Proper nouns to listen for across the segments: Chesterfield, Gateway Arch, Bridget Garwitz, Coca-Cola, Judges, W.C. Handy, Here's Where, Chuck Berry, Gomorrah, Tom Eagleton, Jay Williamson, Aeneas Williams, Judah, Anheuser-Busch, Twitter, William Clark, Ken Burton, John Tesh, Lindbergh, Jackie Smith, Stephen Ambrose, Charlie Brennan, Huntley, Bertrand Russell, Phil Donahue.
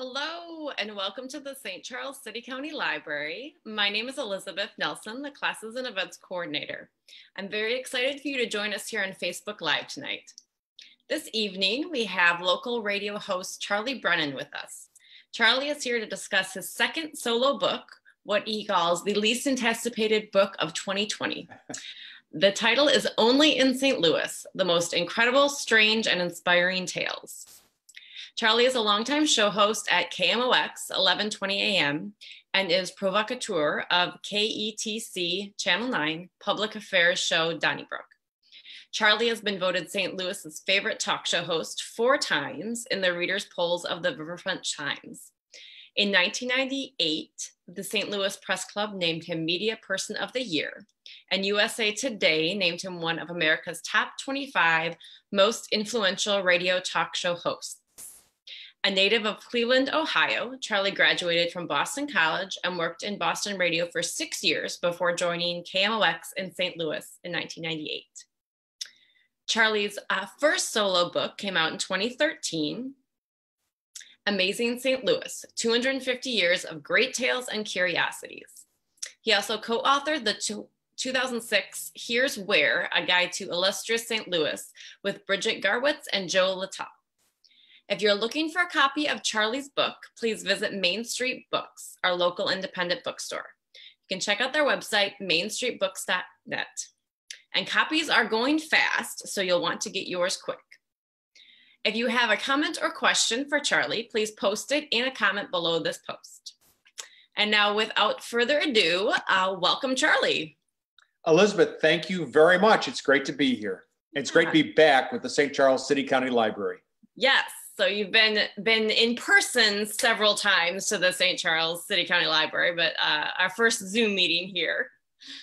Hello and welcome to the St. Charles City County Library. My name is Elizabeth Nelson, the Classes and Events Coordinator. I'm very excited for you to join us here on Facebook Live tonight. This evening, we have local radio host Charlie Brennan with us. Charlie is here to discuss his second solo book, what he calls the least anticipated book of 2020. The title is Only in St. Louis, the most incredible, strange, and inspiring tales. Charlie is a longtime show host at KMOX 11:20 a.m. and is provocateur of KETC Channel 9 public affairs show Donnybrook. Charlie has been voted St. Louis's favorite talk show host 4 times in the readers' polls of the Riverfront Times. In 1998, the St. Louis Press Club named him Media Person of the Year, and USA Today named him one of America's top 25 most influential radio talk show hosts. A native of Cleveland, Ohio, Charlie graduated from Boston College and worked in Boston radio for 6 years before joining KMOX in St. Louis in 1998. Charlie's first solo book came out in 2013, Amazing St. Louis, 250 Years of Great Tales and Curiosities. He also co-authored the 2006 Here's Where, A Guide to Illustrious St. Louis with Bridget Garwitz and Joe Leto. If you're looking for a copy of Charlie's book, please visit Main Street Books, our local independent bookstore. You can check out their website, MainStreetBooks.net. And copies are going fast, so you'll want to get yours quick. If you have a comment or question for Charlie, please post it in a comment below this post. And now, without further ado, welcome Charlie. Elizabeth, thank you very much. It's great to be here. It's great to be back with the St. Charles City County Library. Yes. So you've been in person several times to the St. Charles City County Library, but our first Zoom meeting here.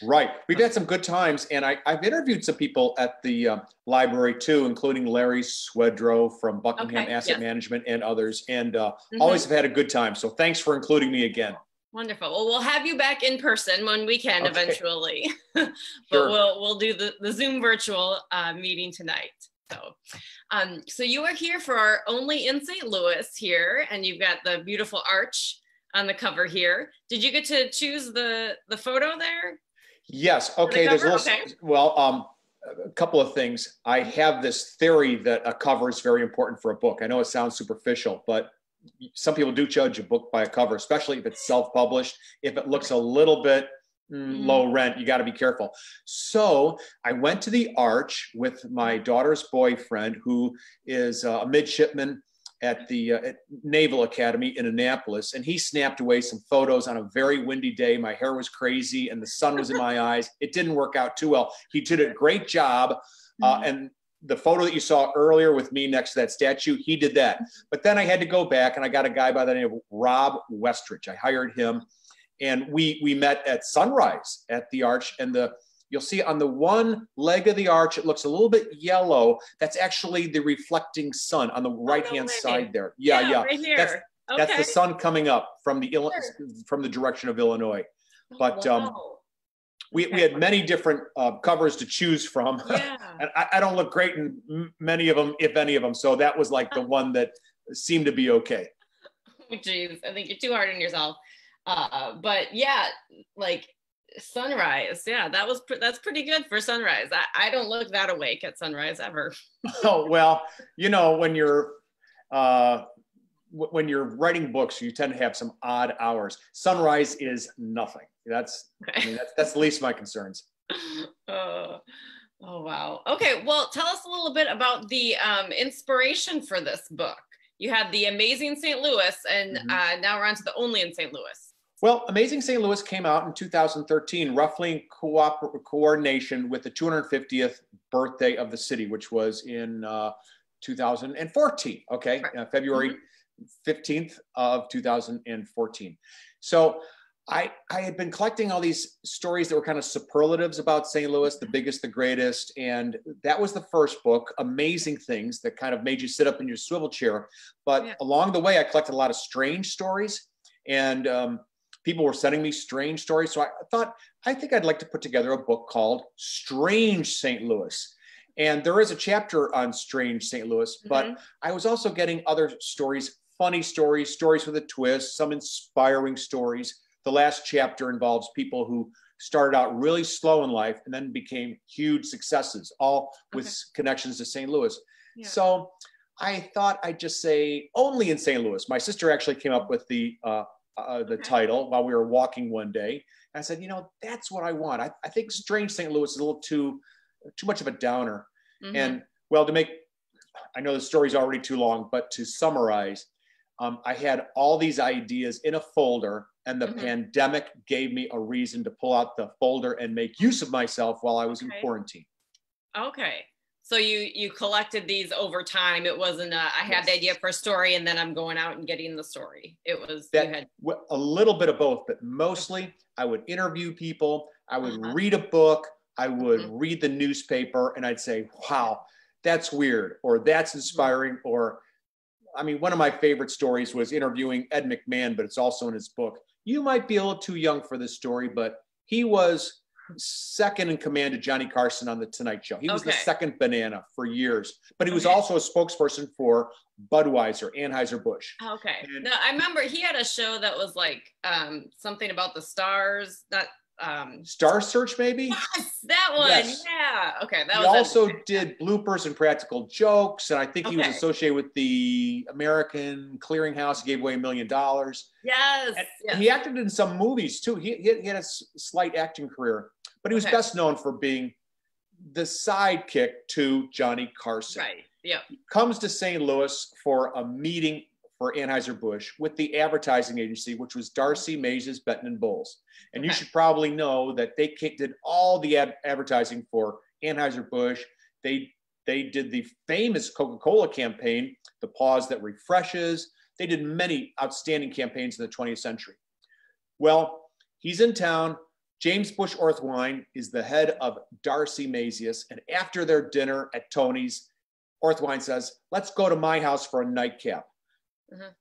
Right. We've had some good times, and I've interviewed some people at the library too, including Larry Swedrow from Buckingham Asset Management and others, and always have had a good time. So thanks for including me again. Wonderful. Well, we'll have you back in person when we can eventually, but sure. we'll do the Zoom virtual meeting tonight. So, so you are here for our Only in St. Louis here, and you've got the beautiful arch on the cover here. Did you get to choose the photo there? Yes. Okay. There's a little, well, a couple of things. I have this theory that a cover is very important for a book. I know it sounds superficial, but some people do judge a book by a cover, especially if it's self-published. If it looks a little bit low rent, you got to be careful. So I went to the arch with my daughter's boyfriend, who is a midshipman at the Naval Academy in Annapolis, and he snapped away some photos on a very windy day. My hair was crazy and the sun was in my eyes. It didn't work out too well. He did a great job, and the photo that you saw earlier with me next to that statue, he did that. But then I had to go back, and I got a guy by the name of Rob Westrich. I hired him. And we met at sunrise at the arch, and you'll see on the one leg of the arch, it looks a little bit yellow. That's actually the reflecting sun on the right-hand side there. Yeah. Right here. That's the sun coming up from the from the direction of Illinois. But we had many different covers to choose from. Yeah. And I don't look great in many of them, if any of them. So that was like the one that seemed to be okay. Oh, geez, I think you're too hard on yourself. But yeah, like sunrise. Yeah, that's pretty good for sunrise. I don't look that awake at sunrise ever. Oh, well, you know, when you're writing books, you tend to have some odd hours. Sunrise is nothing. That's, I mean, that's the least of my concerns. Oh, wow. Okay. Well, tell us a little bit about the inspiration for this book. You had the Amazing St. Louis, and now we're on to the Only in St. Louis. Well, Amazing St. Louis came out in 2013, roughly in coordination with the 250th birthday of the city, which was in 2014, okay? Right. February 15th of 2014. So I had been collecting all these stories that were kind of superlatives about St. Louis, the biggest, the greatest, and that was the first book, Amazing Things, that kind of made you sit up in your swivel chair. But along the way, I collected a lot of strange stories, and people were sending me strange stories. So I thought, I think I'd like to put together a book called Strange St. Louis. And there is a chapter on Strange St. Louis, but I was also getting other stories funny stories, stories with a twist, some inspiring stories. The last chapter involves people who started out really slow in life and then became huge successes, all with connections to St. Louis. Yeah. So I thought I'd just say only in St. Louis. My sister actually came up with the title while we were walking one day. And I said, you know, that's what I want. I think Strange St. Louis is a little too much of a downer. Mm-hmm. And well, to make, I know the story's already too long, but to summarize, I had all these ideas in a folder, and the pandemic gave me a reason to pull out the folder and make use of myself while I was in quarantine. Okay. So you collected these over time. It wasn't a, I had the idea for a story and then I'm going out and getting the story. It was that, a little bit of both, but mostly I would interview people. I would read a book. I would read the newspaper and I'd say, wow, that's weird, or that's inspiring, or, I mean, one of my favorite stories was interviewing Ed McMahon, but it's also in his book. You might be a little too young for this story, but he was second in command to Johnny Carson on The Tonight Show. He was the second banana for years, but he was also a spokesperson for Budweiser, Anheuser-Busch. Okay. And I remember he had a show that was like something about the stars, not Star Search, maybe? Yes, that one. Yes. Yeah. Okay. That he also did bloopers and practical jokes. And I think he was associated with the American Clearinghouse. He gave away $1 million. Yes. And he acted in some movies too. He had a slight acting career, but he was best known for being the sidekick to Johnny Carson. Right. Yeah. He comes to St. Louis for a meeting for Anheuser-Busch with the advertising agency, which was Darcy, Mazes, Benton, and Bowles. And you should probably know that they did all the advertising for Anheuser-Busch. They did the famous Coca-Cola campaign, the pause that refreshes. They did many outstanding campaigns in the 20th century. Well, he's in town. James Bush Orthwine is the head of Darcy Mazius. And after their dinner at Tony's, Orthwine says, let's go to my house for a nightcap.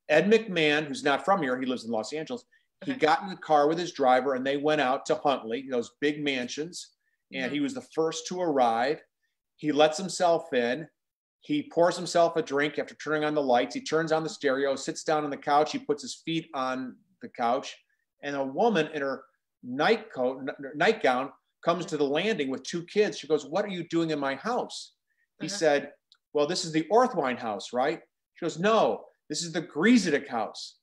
Ed McMahon, who's not from here, he lives in Los Angeles, he got in the car with his driver and they went out to Huntley, those big mansions, and he was the first to arrive. He lets himself in. He pours himself a drink after turning on the lights. He turns on the stereo, sits down on the couch. He puts his feet on the couch, and a woman in her nightgown comes to the landing with two kids. She goes, what are you doing in my house? He said, well, this is the Orthwine house, right? She goes, no. This is the Griesedick house.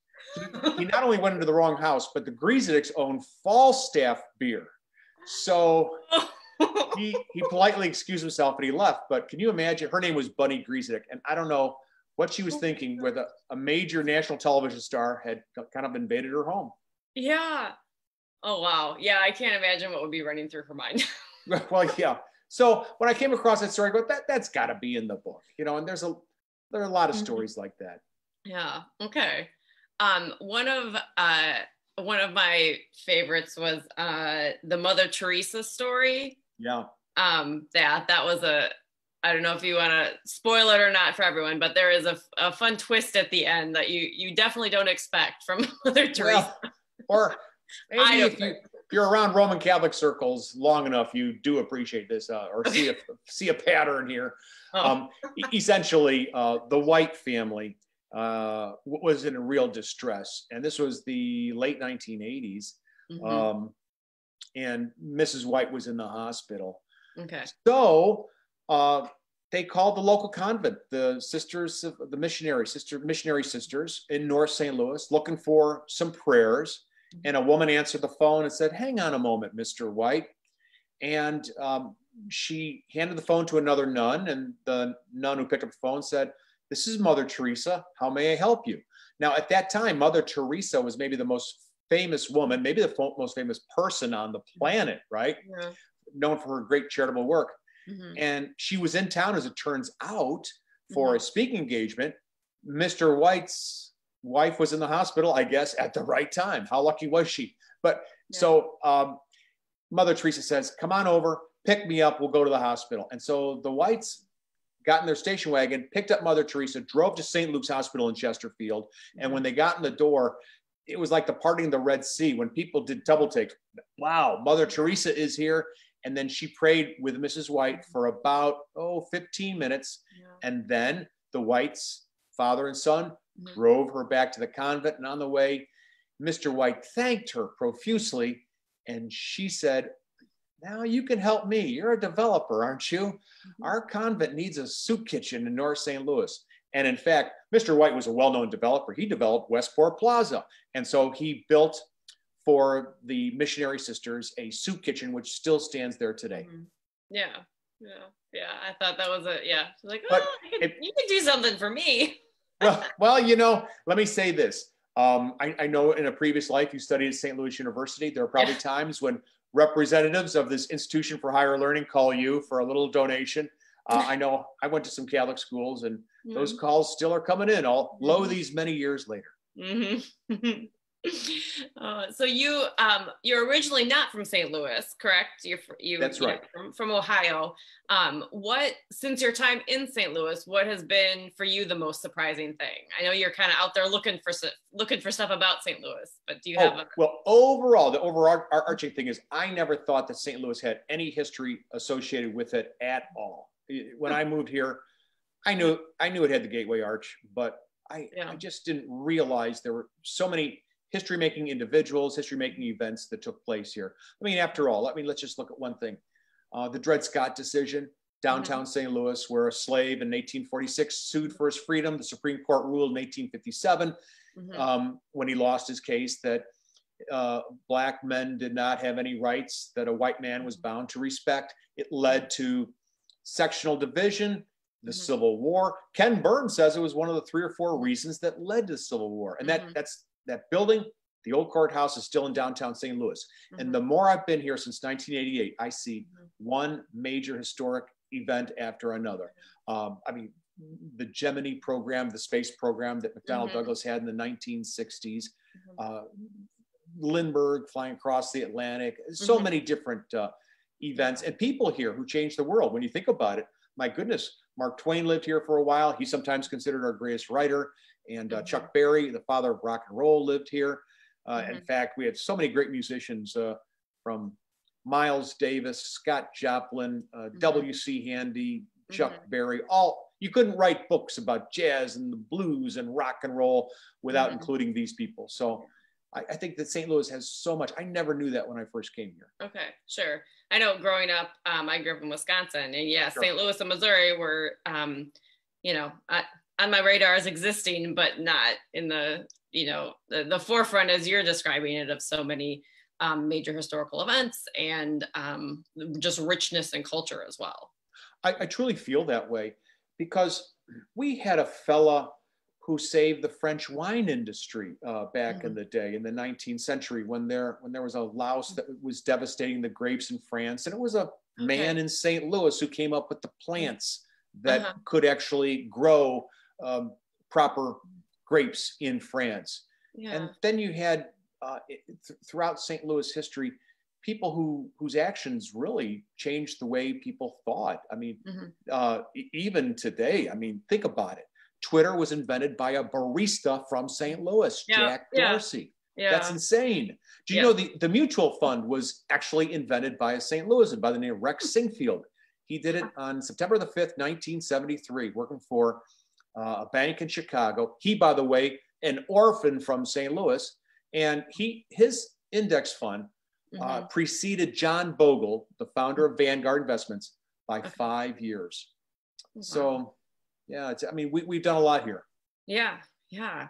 He not only went into the wrong house, but the Griesedicks own Falstaff beer. So he politely excused himself and he left. But can you imagine? Her name was Bunny Griesedick. And I don't know what she was thinking with a major national television star had kind of invaded her home. Yeah. Oh, wow. Yeah, I can't imagine what would be running through her mind. Well, yeah. So when I came across that story, I go, that's got to be in the book, you know, and there are a lot of stories like that. Yeah. Okay. One of my favorites was the Mother Teresa story. Yeah. That was I don't know if you want to spoil it or not for everyone, but there is a fun twist at the end that you definitely don't expect from Mother Teresa. Well, or maybe if you're around Roman Catholic circles long enough, you do appreciate this or see a pattern here. Essentially, the White family was in real distress. And this was the late 1980s. And Mrs. White was in the hospital. Okay. So they called the local convent, the Sisters of the Missionary Sisters in North St. Louis, looking for some prayers. And a woman answered the phone and said, hang on a moment, Mr. White. And she handed the phone to another nun, and the nun who picked up the phone said, this is Mother Teresa. How may I help you? Now, at that time, Mother Teresa was maybe the most famous woman, maybe the most famous person on the planet, right? Yeah. Known for her great charitable work. And she was in town, as it turns out, for a speaking engagement. Mr. White's wife was in the hospital, I guess, at the right time. How lucky was she? But so Mother Teresa says, come on over, pick me up, we'll go to the hospital. And so the Whites got in their station wagon, picked up Mother Teresa, drove to St. Luke's Hospital in Chesterfield. And when they got in the door, it was like the parting of the Red Sea when people did double take. Wow, Mother Teresa is here. And then she prayed with Mrs. White for about, 15 minutes. And then the White's father and son drove her back to the convent, and on the way, Mr. White thanked her profusely, and she said, now you can help me. You're a developer, aren't you? Our convent needs a soup kitchen in North St. Louis. And in fact, Mr. White was a well-known developer. He developed Westport Plaza. And so he built for the missionary sisters a soup kitchen, which still stands there today. Yeah. I thought that was a, She's like, you can do something for me. well, you know, let me say this. I know in a previous life, you studied at St. Louis University. There are probably times when representatives of this institution for higher learning call you for a little donation. I know I went to some Catholic schools, and those calls still are coming in, these many years later. So you're originally not from St. Louis, correct? That's right. From Ohio. Since your time in St. Louis, what has been for you the most surprising thing? I know you're kind of out there looking for stuff about St. Louis, but do you have? Overall, the overarching thing is I never thought that St. Louis had any history associated with it at all. When I moved here, I knew it had the Gateway Arch, but I just didn't realize there were so many history-making individuals, history-making events that took place here. I mean, after all, let's just look at one thing. The Dred Scott decision, downtown St. Louis, where a slave in 1846 sued for his freedom. The Supreme Court ruled in 1857, when he lost his case, that black men did not have any rights that a white man was bound to respect. It led to sectional division, the Civil War. Ken Burton says it was one of the 3 or 4 reasons that led to the Civil War. And that building, the old courthouse, is still in downtown St. Louis. And the more I've been here since 1988, I see one major historic event after another. The Gemini program, the space program that McDonnell Douglas had in the 1960s, Lindbergh flying across the Atlantic, so many different events and people here who changed the world. When you think about it, my goodness, Mark Twain lived here for a while. He's sometimes considered our greatest writer. And Chuck Berry, the father of rock and roll, lived here. In fact, we had so many great musicians from Miles Davis, Scott Joplin, W.C. Handy, Chuck Berry. You couldn't write books about jazz and the blues and rock and roll without including these people. So I think that St. Louis has so much. I never knew that when I first came here. Okay, sure. I know growing up, I grew up in Wisconsin, and St. Louis and Missouri were, on my radar as existing, but not in the, the forefront as you're describing it of so many major historical events and just richness and culture as well. I truly feel that way because we had a fella who saved the French wine industry back in the day, in the 19th century, when there was a louse that was devastating the grapes in France. And it was a man in St. Louis who came up with the plants that could actually grow proper grapes in France. And then you had, throughout St. Louis history, people whose actions really changed the way people thought. Even today, think about it. Twitter was invented by a barista from St. Louis, Jack Dorsey. That's insane. Do you know the mutual fund was actually invented by a St. Louisan by the name of Rex Sinquefield. He did it on September the 5th, 1973, working for a bank in Chicago. He, by the way, an orphan from St. Louis, and his index fund preceded John Bogle, the founder of Vanguard Investments, by 5 years. Wow. So, we've done a lot here. Yeah,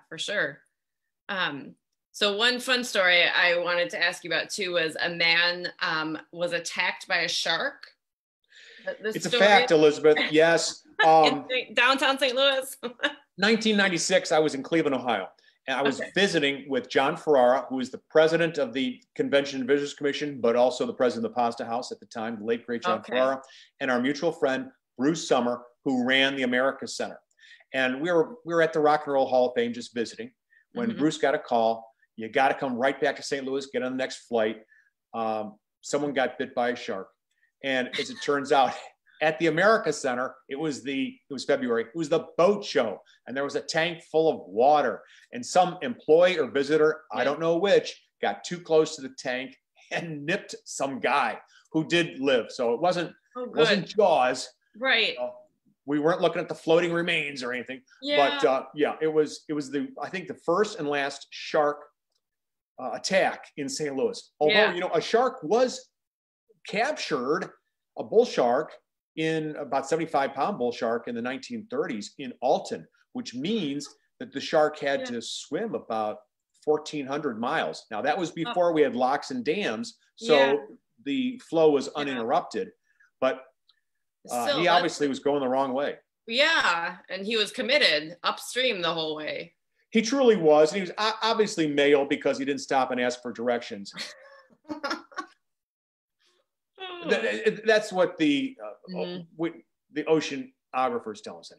for sure. So one fun story I wanted to ask you about too was a man was attacked by a shark. It's a fact, Elizabeth. Yes. Downtown St. Louis. 1996, I was in Cleveland, Ohio, and I was visiting with John Ferrara, who is the president of the Convention and Visitors Commission, but also the president of the Pasta House at the time, the late great John Ferrara, and our mutual friend, Bruce Summer, who ran the America Center. And we were at the Rock and Roll Hall of Fame just visiting when Bruce got a call. You got to come right back to St. Louis, get on the next flight. Someone got bit by a shark. And as it turns out, at the America Center, it was February, it was the boat show. And there was a tank full of water. And some employee or visitor, I don't know which, got too close to the tank and nipped some guy who did live. So it wasn't Jaws. Right. We weren't looking at the floating remains or anything, but yeah, it was I think the first and last shark attack in St. Louis. Although you know, a shark was captured, a bull shark, in about 75-pound bull shark in the 1930s in Alton, which means that the shark had to swim about 1,400 miles. Now that was before we had locks and dams, so the flow was uninterrupted, but. He obviously was going the wrong way. Yeah, and he was committed upstream the whole way. He truly was, and he was obviously male because he didn't stop and ask for directions. That's what the the oceanographers tell us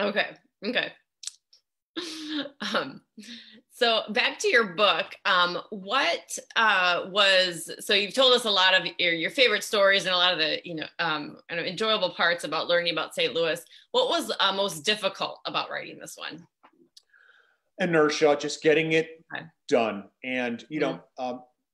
anyway. Okay. So back to your book, so you've told us a lot of your favorite stories and a lot of the, enjoyable parts about learning about St. Louis. What was most difficult about writing this one? Inertia, just getting it done. And,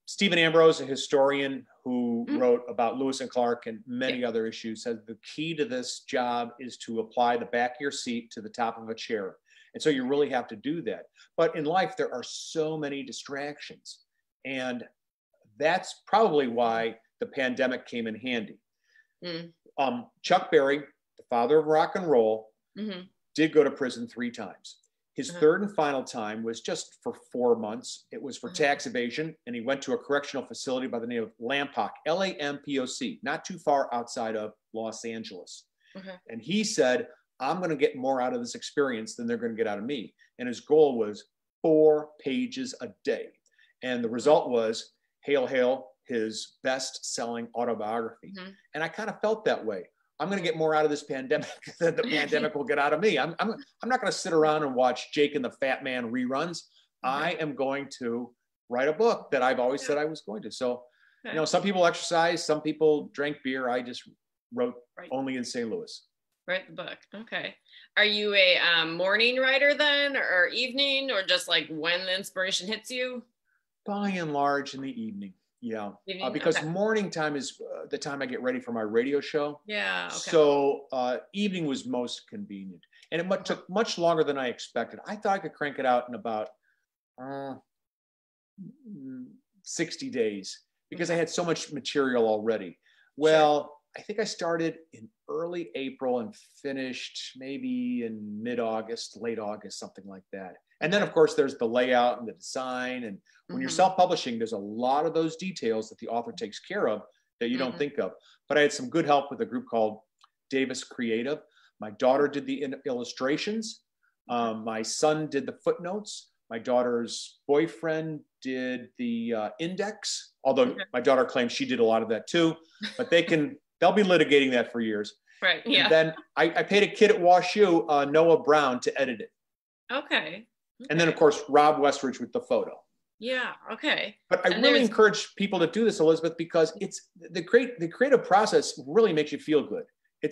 Stephen Ambrose, a historian who wrote about Lewis and Clark and many other issues, said the key to this job is to apply the back of your seat to the top of a chair. And so you really have to do that. But in life, there are so many distractions. And that's probably why the pandemic came in handy. Chuck Berry, the father of rock and roll, did go to prison 3 times. His third and final time was just for 4 months. It was for tax evasion. And he went to a correctional facility by the name of Lampoc, L-A-M-P-O-C, not too far outside of Los Angeles. And he said, I'm going to get more out of this experience than they're going to get out of me. And his goal was 4 pages a day. And the result was Hail, Hail, his best-selling autobiography. And I kind of felt that way. I'm going to get more out of this pandemic than the pandemic will get out of me. I'm not going to sit around and watch Jake and the Fat Man reruns. I am going to write a book that I've always said I was going to. So, you know, some people exercise, some people drank beer. I just wrote only in St. Louis. Write the book. Okay. Are you a morning writer then, or evening, or just like when the inspiration hits you? By and large in the evening. Yeah. Because morning time is the time I get ready for my radio show. Yeah. Okay. So evening was most convenient, and it took much longer than I expected. I thought I could crank it out in about 60 days because I had so much material already. Well, I think I started in early April and finished maybe in mid-August, late August, something like that. And then of course there's the layout and the design. And when you're self-publishing, there's a lot of those details that the author takes care of that you don't think of. But I had some good help with a group called Davis Creative. My daughter did the illustrations. My son did the footnotes. My daughter's boyfriend did the index. Although my daughter claims she did a lot of that too, but they can, they'll be litigating that for years. Right. Yeah. And then I paid a kid at WashU, Noah Brown, to edit it. Okay. And then of course, Rob Westrich with the photo. Yeah. Okay. But I really encourage people to do this, Elizabeth, because it's the creative process really makes you feel good.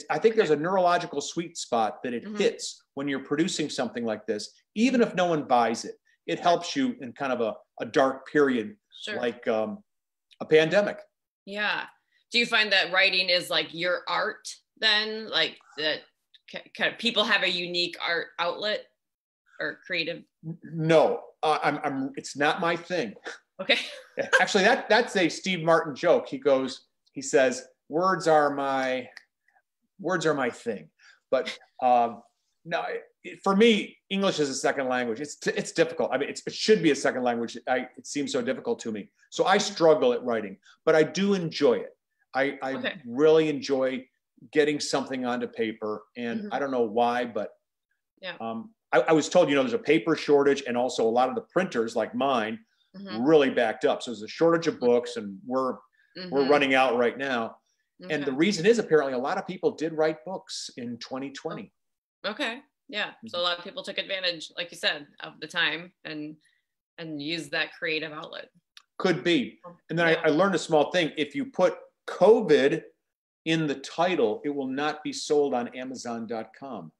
I think there's a neurological sweet spot that it hits when you're producing something like this, even if no one buys it. It helps you in kind of a dark period, like a pandemic. Yeah. Do you find that writing is like your art then? Like that kind of people have a unique art outlet or creative? No, it's not my thing. Okay. Actually, that's a Steve Martin joke. He says, words are my thing. But no, for me, English is a second language. It's difficult. I mean, it should be a second language. It seems so difficult to me. So I struggle at writing, but I do enjoy it. I really enjoy getting something onto paper, and I don't know why, but I was told, there's a paper shortage, and also a lot of the printers like mine really backed up. So there's a shortage of books, and we're running out right now. Okay. And the reason is apparently a lot of people did write books in 2020. Okay. Yeah. So a lot of people took advantage, like you said, of the time and used that creative outlet. Could be. And then I learned a small thing. If you put COVID in the title, it will not be sold on Amazon.com.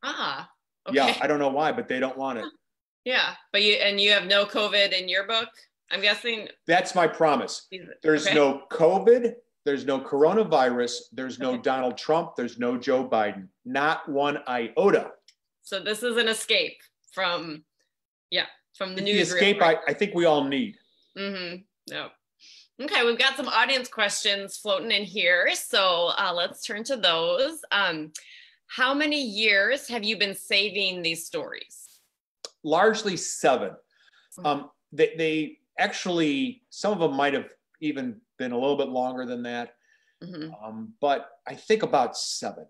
Okay. Yeah, I don't know why, but they don't want it. Yeah, but you have no COVID in your book, I'm guessing? That's my promise. There's no COVID, There's no coronavirus. There's no Donald Trump. There's no Joe Biden. Not one iota. So this is an escape from, yeah, from the news. The escape right? I think we all need. Mm-hmm. Yep. Okay, we've got some audience questions floating in here. So let's turn to those. How many years have you been saving these stories? Largely 7. They actually, some of them might have even been a little bit longer than that. Mm-hmm. But I think about 7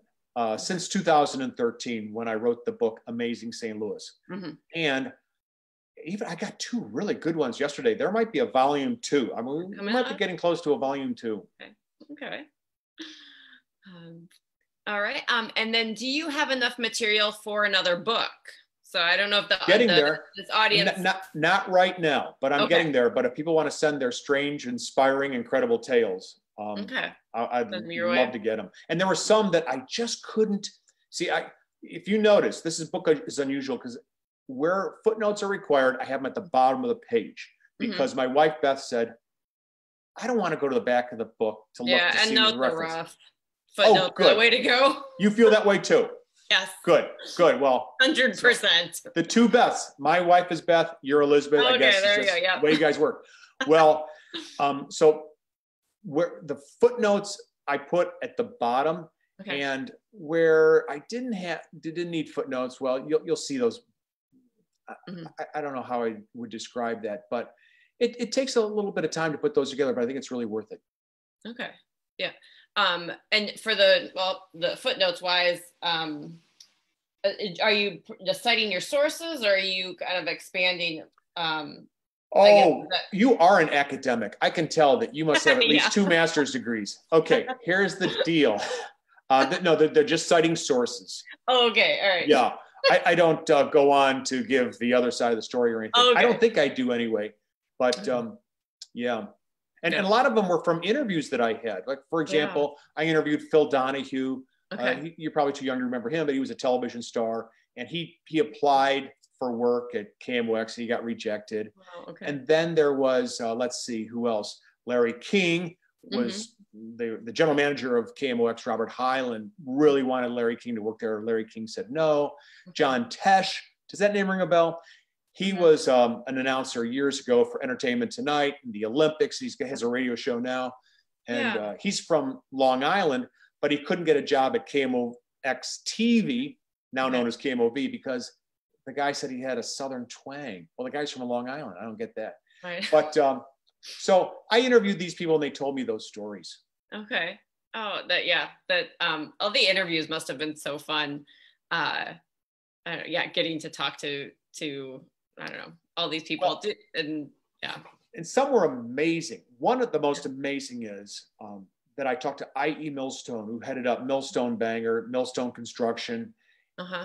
since 2013 when I wrote the book Amazing St. Louis. Mm-hmm. And even I got 2 really good ones yesterday. There might be a volume 2. I mean, we might be getting close to a volume 2. Okay. Okay. All right. And then, do you have enough material for another book? So I don't know if this audience. Not right now, but I'm getting there. But if people want to send their strange, inspiring, incredible tales, I'd love to get them. And there were some that I just couldn't see. If you notice, this book is unusual because where footnotes are required, I have them at the bottom of the page because my wife Beth said, I don't want to go to the back of the book to look to see the reference. Footnotes are the way to go. You feel that way too? Yes. Good. Well, 100%. The two Beths. My wife is Beth. You're Elizabeth. Okay, I guess there you go. Yeah. The way you guys work. Well, so where the footnotes I put at the bottom, and where I didn't need footnotes. Well, you'll see those. I don't know how I would describe that, but it takes a little bit of time to put those together. But I think it's really worth it. Okay. Yeah. And for the footnotes wise, are you just citing your sources or are you kind of expanding? You are an academic. I can tell that you must have at least 2 master's degrees. Okay, here's the deal. No, they're just citing sources. Oh, okay, all right. Yeah, I don't go on to give the other side of the story or anything. Okay. I don't think I do anyway, but yeah. And a lot of them were from interviews that I had. Like, for example, I interviewed Phil Donahue. You're probably too young to remember him, but he was a television star. And he applied for work at KMOX. He got rejected. Wow, okay. And then there was, let's see, who else? Larry King was the general manager of KMOX, Robert Hyland, really wanted Larry King to work there. Larry King said no. John Tesh, does that name ring a bell? He was an announcer years ago for Entertainment Tonight and the Olympics. He has a radio show now. And he's from Long Island, but he couldn't get a job at KMOX TV, now known as KMOV, because the guy said he had a Southern twang. Well, the guy's from Long Island. I don't get that. Right. But so I interviewed these people and they told me those stories. Okay. Oh, all the interviews must have been so fun. I don't know, getting to talk to I don't know, all these people. Well, and some were amazing. One of the most amazing is that I talked to I.E. Millstone, who headed up Millstone Banger, Millstone Construction.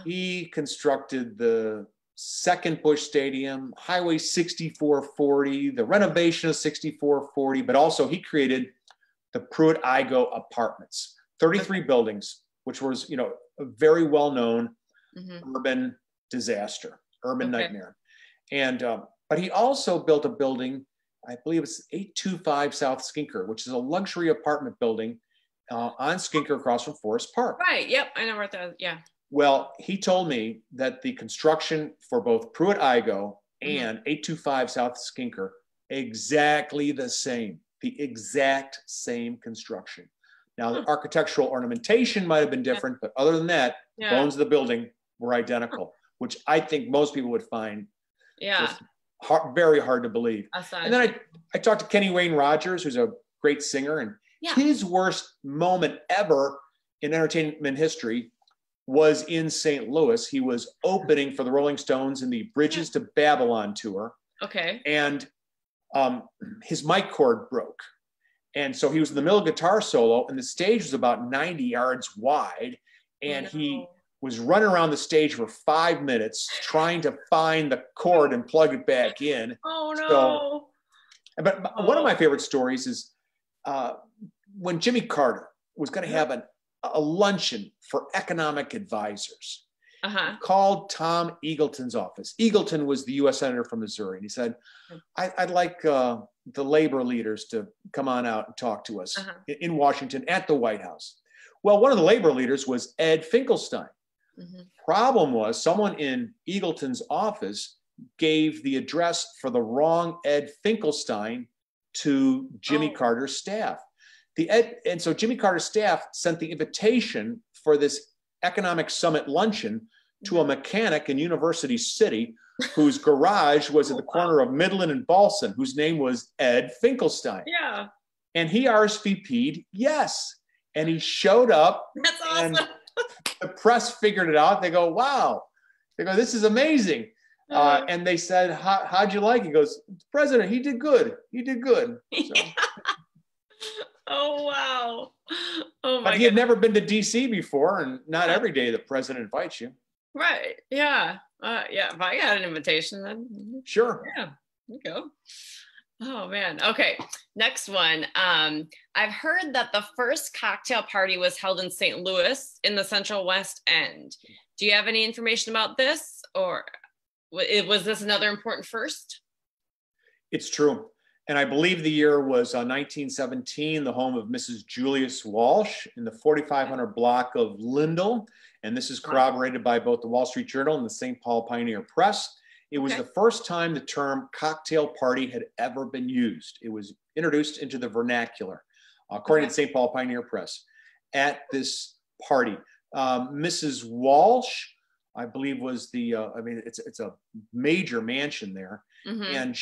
He constructed the second Busch Stadium, Highway 6440, the renovation of 6440, but also he created the Pruitt-Igoe Apartments, 33 buildings, which was, a very well-known urban disaster. Urban nightmare. And, but he also built a building, I believe it's 825 South Skinker, which is a luxury apartment building on Skinker across from Forest Park. Right. Yep. I know where that is. Yeah. Well, he told me that the construction for both Pruitt-Igoe and 825 South Skinker, exactly the same, the exact same construction. Now the architectural ornamentation might've been different, but other than that, the bones of the building were identical. Which I think most people would find very hard to believe. Aside. And then I talked to Kenny Wayne Rogers, who's a great singer, and his worst moment ever in entertainment history was in St. Louis. He was opening for the Rolling Stones in the Bridges to Babylon tour. Okay. And his mic cord broke. And so he was in the middle of guitar solo, and the stage was about 90 yards wide, and he was running around the stage for 5 minutes trying to find the cord and plug it back in. Oh no. But one of my favorite stories is when Jimmy Carter was going to have a luncheon for economic advisors. called Tom Eagleton's office. Eagleton was the U.S. Senator from Missouri. And he said, I'd like the labor leaders to come on out and talk to us in Washington at the White House. Well, one of the labor leaders was Ed Finkelstein. Problem was, someone in Eagleton's office gave the address for the wrong Ed Finkelstein to Jimmy Carter's staff. And so Jimmy Carter's staff sent the invitation for this economic summit luncheon to a mechanic in University City whose garage was at the corner of Midland and Balsam, whose name was Ed Finkelstein. Yeah. And he RSVP'd yes. And he showed up. That's awesome. And the press figured it out. They go, wow. They go, this is amazing. And they said, how'd you like it? He goes, President, he did good. He did good. So. Oh, wow. Oh, my But he had never been to DC before, and not every day the president invites you. Right. Yeah. Yeah. If I got an invitation, then. Sure. Yeah. You go. Oh, man. Okay. Next one. I've heard that the first cocktail party was held in St. Louis in the Central West End. Do you have any information about this, or was this another important first? It's true. And I believe the year was 1917, the home of Mrs. Julius Walsh in the 4500 block of Lyndall. And this is corroborated by both the Wall Street Journal and the St. Paul Pioneer Press. It was the first time the term cocktail party had ever been used. It was introduced into the vernacular, according to the St. Paul Pioneer Press, at this party. Mrs. Walsh, I believe, was the, I mean, it's a major mansion there. And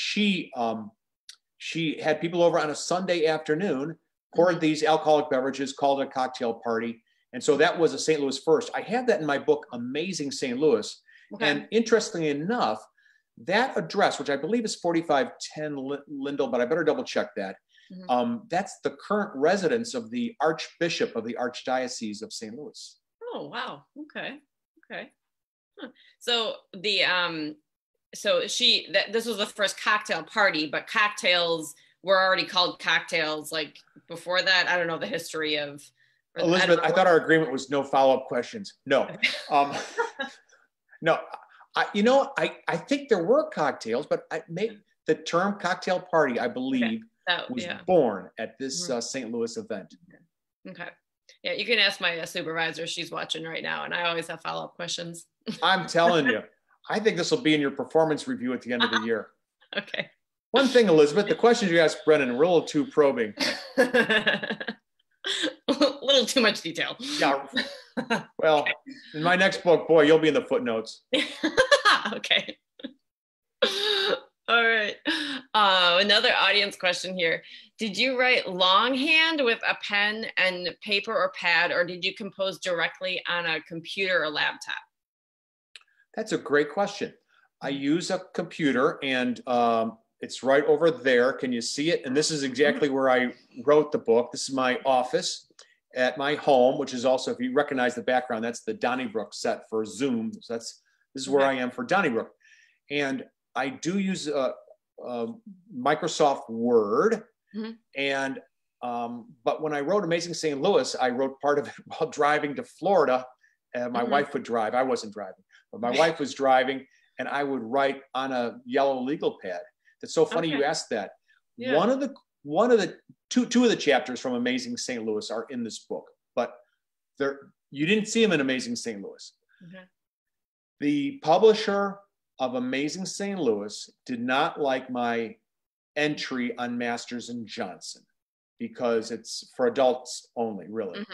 she had people over on a Sunday afternoon, poured these alcoholic beverages, called it a cocktail party. And so that was a St. Louis first. I have that in my book, Amazing St. Louis. And interestingly enough, that address, which I believe is 4510 Lyndall, but I better double check that. That's the current residence of the Archbishop of the Archdiocese of St. Louis. Oh, wow. Okay. Okay. Huh. So the, so she, this was the first cocktail party, but cocktails were already called cocktails like before that. I don't know the history of. Elizabeth, I thought our agreement was no follow-up questions. No. No, you know, I think there were cocktails, but I made the term cocktail party, I believe, was born at this St. Louis event. Okay. Yeah, you can ask my supervisor. She's watching right now, and I always have follow-up questions. I'm telling you. I think this will be in your performance review at the end of the year. Okay. One thing, Elizabeth, the questions you asked Brennan were a little too probing. A little too much detail. Yeah. Well, okay. In my next book, boy, you'll be in the footnotes. Okay. All right. Another audience question here. Did you write longhand with a pen and paper or pad, or did you compose directly on a computer or laptop? That's a great question. I use a computer, and it's right over there. Can you see it? And this is exactly where I wrote the book. This is my office at my home, which is also, if you recognize the background, that's the Donnybrook set for Zoom. So this is where I am for Donnybrook. And I do use Microsoft Word. And but when I wrote Amazing St. Louis, I wrote part of it while driving to Florida. My wife would drive. I wasn't driving. But my wife was driving, and I would write on a yellow legal pad. That's so funny you asked that. Yeah. One of the two of the chapters from Amazing St. Louis are in this book, but you didn't see them in Amazing St. Louis. The publisher of Amazing St. Louis did not like my entry on Masters and Johnson because it's for adults only, really.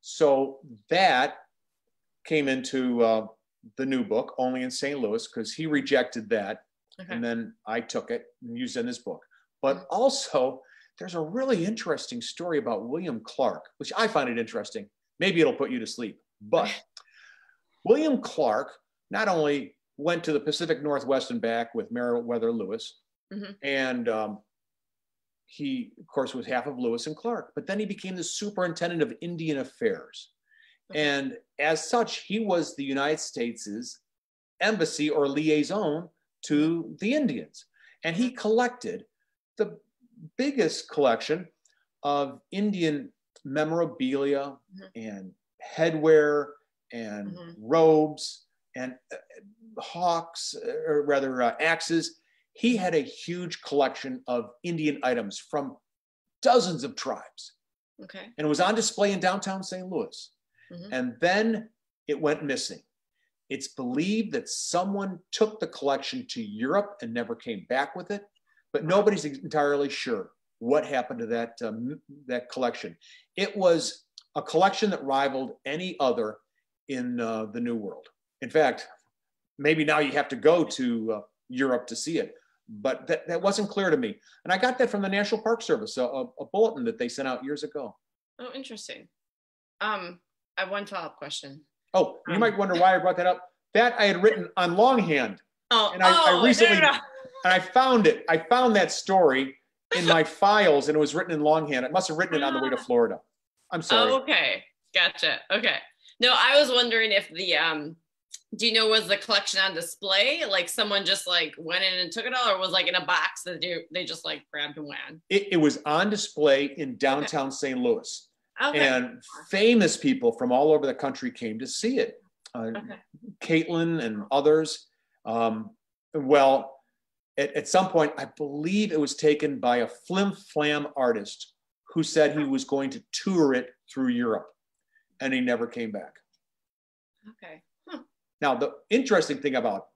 So that came into the new book, Only in St. Louis, because he rejected that. And then I took it and used it in this book. But also, there's a really interesting story about William Clark, which I find it interesting. Maybe it'll put you to sleep. But William Clark not only went to the Pacific Northwest and back with Meriwether Lewis, and he, of course, was half of Lewis and Clark, but then he became the superintendent of Indian Affairs. And as such, he was the United States' embassy or liaison to the Indians. And he collected the biggest collection of Indian memorabilia and headwear and robes and hawks, or rather axes. He had a huge collection of Indian items from dozens of tribes. Okay. And it was on display in downtown St. Louis. Mm-hmm. And then it went missing. It's believed that someone took the collection to Europe and never came back with it, but nobody's entirely sure what happened to that, that collection. It was a collection that rivaled any other in the New World. In fact, maybe now you have to go to Europe to see it, but that wasn't clear to me. And I got that from the National Park Service, a bulletin that they sent out years ago. Oh, interesting. I have one follow-up question. Oh, you might wonder why I brought that up. That I had written on longhand. Oh, and I recently, no. And I found it. I found that story in my files, and it was written in longhand. I must have written it on the way to Florida. I'm sorry. Oh, okay, gotcha. Okay. No, I was wondering if the, do you know, was the collection on display? Like someone just like went in and took it all, or was like in a box that they just like grabbed and went? It was on display in downtown St. Louis. Okay. And famous people from all over the country came to see it. Okay. Caitlin and others. Well, at some point, I believe it was taken by a flim-flam artist who said he was going to tour it through Europe, and he never came back. Okay. Huh. Now, the interesting thing about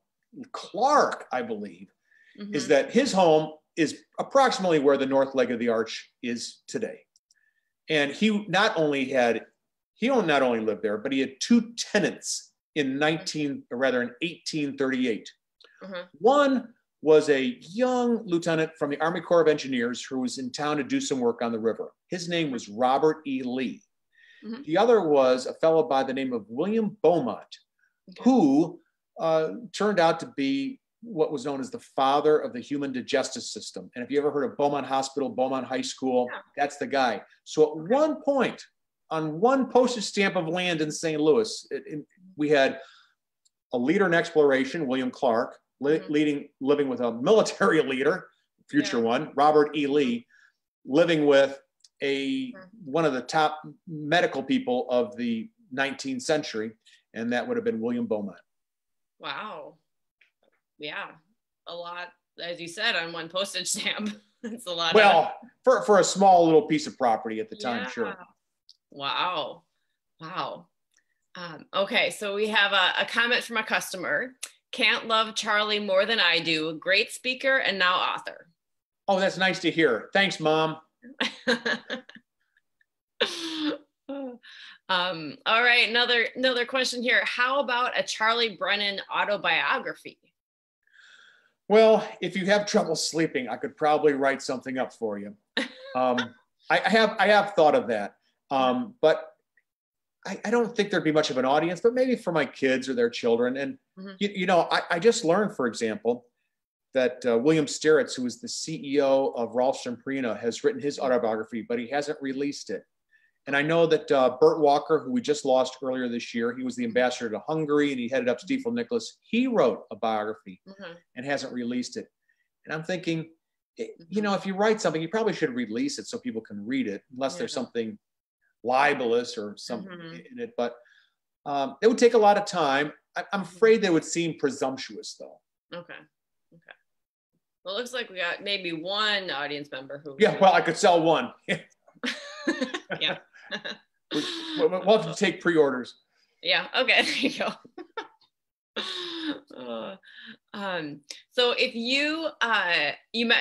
Clark, I believe, mm-hmm. is that his home is approximately where the north leg of the arch is today. And he not only lived there, but he had two tenants in 1838. Mm-hmm. One was a young lieutenant from the Army Corps of Engineers who was in town to do some work on the river. His name was Robert E. Lee. Mm-hmm. The other was a fellow by the name of William Beaumont, okay. who turned out to be what was known as the father of the human digestive system. And if you ever heard of Beaumont Hospital, Beaumont High School, yeah. that's the guy. So at one point, on one postage stamp of land in St. Louis, we had a leader in exploration, William Clark, mm-hmm. living with a military leader, future yeah. one, Robert E. Lee, living with one of the top medical people of the 19th century, and that would have been William Beaumont. Wow. Yeah, a lot, as you said, on one postage stamp. It's a lot. Well, for a small little piece of property at the time, yeah. sure. Wow, wow. Okay, so we have a comment from a customer. Can't love Charlie more than I do. Great speaker and now author. Oh, that's nice to hear. Thanks, Mom. All right, another question here. How about a Charlie Brennan autobiography? Well, if you have trouble sleeping, I could probably write something up for you. I have thought of that, but I don't think there'd be much of an audience, but maybe for my kids or their children. And, mm-hmm. you know, I just learned, for example, that William Sterritz, who is the CEO of Ralston Purina, has written his autobiography, but he hasn't released it. And I know that Bert Walker, who we just lost earlier this year, he was the ambassador to Hungary and he headed up Stiefel Nicholas. He wrote a biography mm-hmm. and hasn't released it. And I'm thinking, you know, if you write something, you probably should release it so people can read it, unless yeah. there's something libelous or something mm-hmm. in it. But it would take a lot of time. I'm afraid that would seem presumptuous though. Okay. Okay. Well, it looks like we got maybe one audience member who. Yeah, well, I could sell one. yeah. We'll have to take pre-orders. Yeah, okay, there you go. So if you you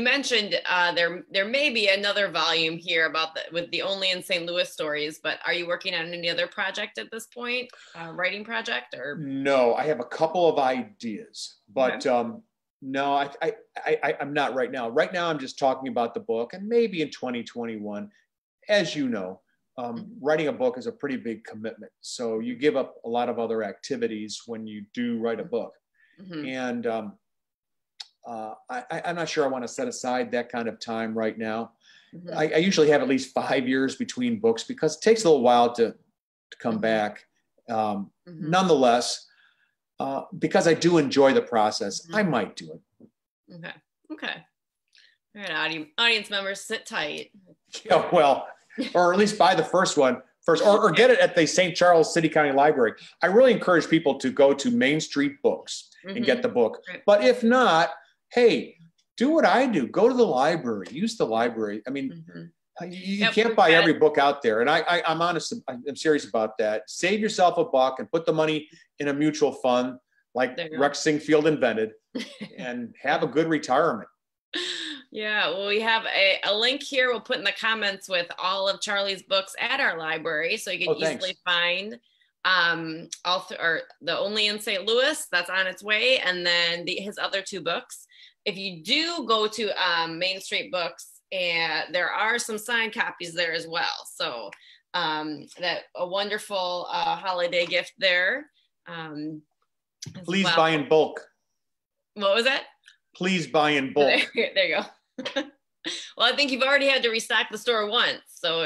mentioned there may be another volume here about with the Only in St. Louis stories, but are you working on any other project at this point, writing project or? No, I have a couple of ideas, but. Okay. No, I'm not right now. Right now, I'm just talking about the book, and maybe in 2021, as you know, writing a book is a pretty big commitment. So you give up a lot of other activities when you do write a book. Mm-hmm. And I'm not sure I want to set aside that kind of time right now. Mm-hmm. I usually have at least 5 years between books because it takes a little while to come mm-hmm. back. Nonetheless, because I do enjoy the process, mm-hmm. I might do it. Okay. Okay. All right, audience members, sit tight. Yeah, well, or at least buy the first one first, or get it at the St. Charles City County Library. I really encourage people to go to Main Street Books and get the book. But if not, hey, do what I do. Go to the library. Use the library. I mean, you can't buy every book out there. And I'm honest. I'm serious about that. Save yourself a buck and put the money in a mutual fund like Rex Sinquefield invented and have a good retirement. Yeah, well, we have a link here we'll put in the comments with all of Charlie's books at our library, so you can easily find the Only in St. Louis, that's on its way, and then his other two books. If you do go to Main Street Books, there are some signed copies there as well, so that a wonderful holiday gift there. Please buy in bulk. What was that? Please buy in bulk. There you go. Well, I think you've already had to restock the store once. So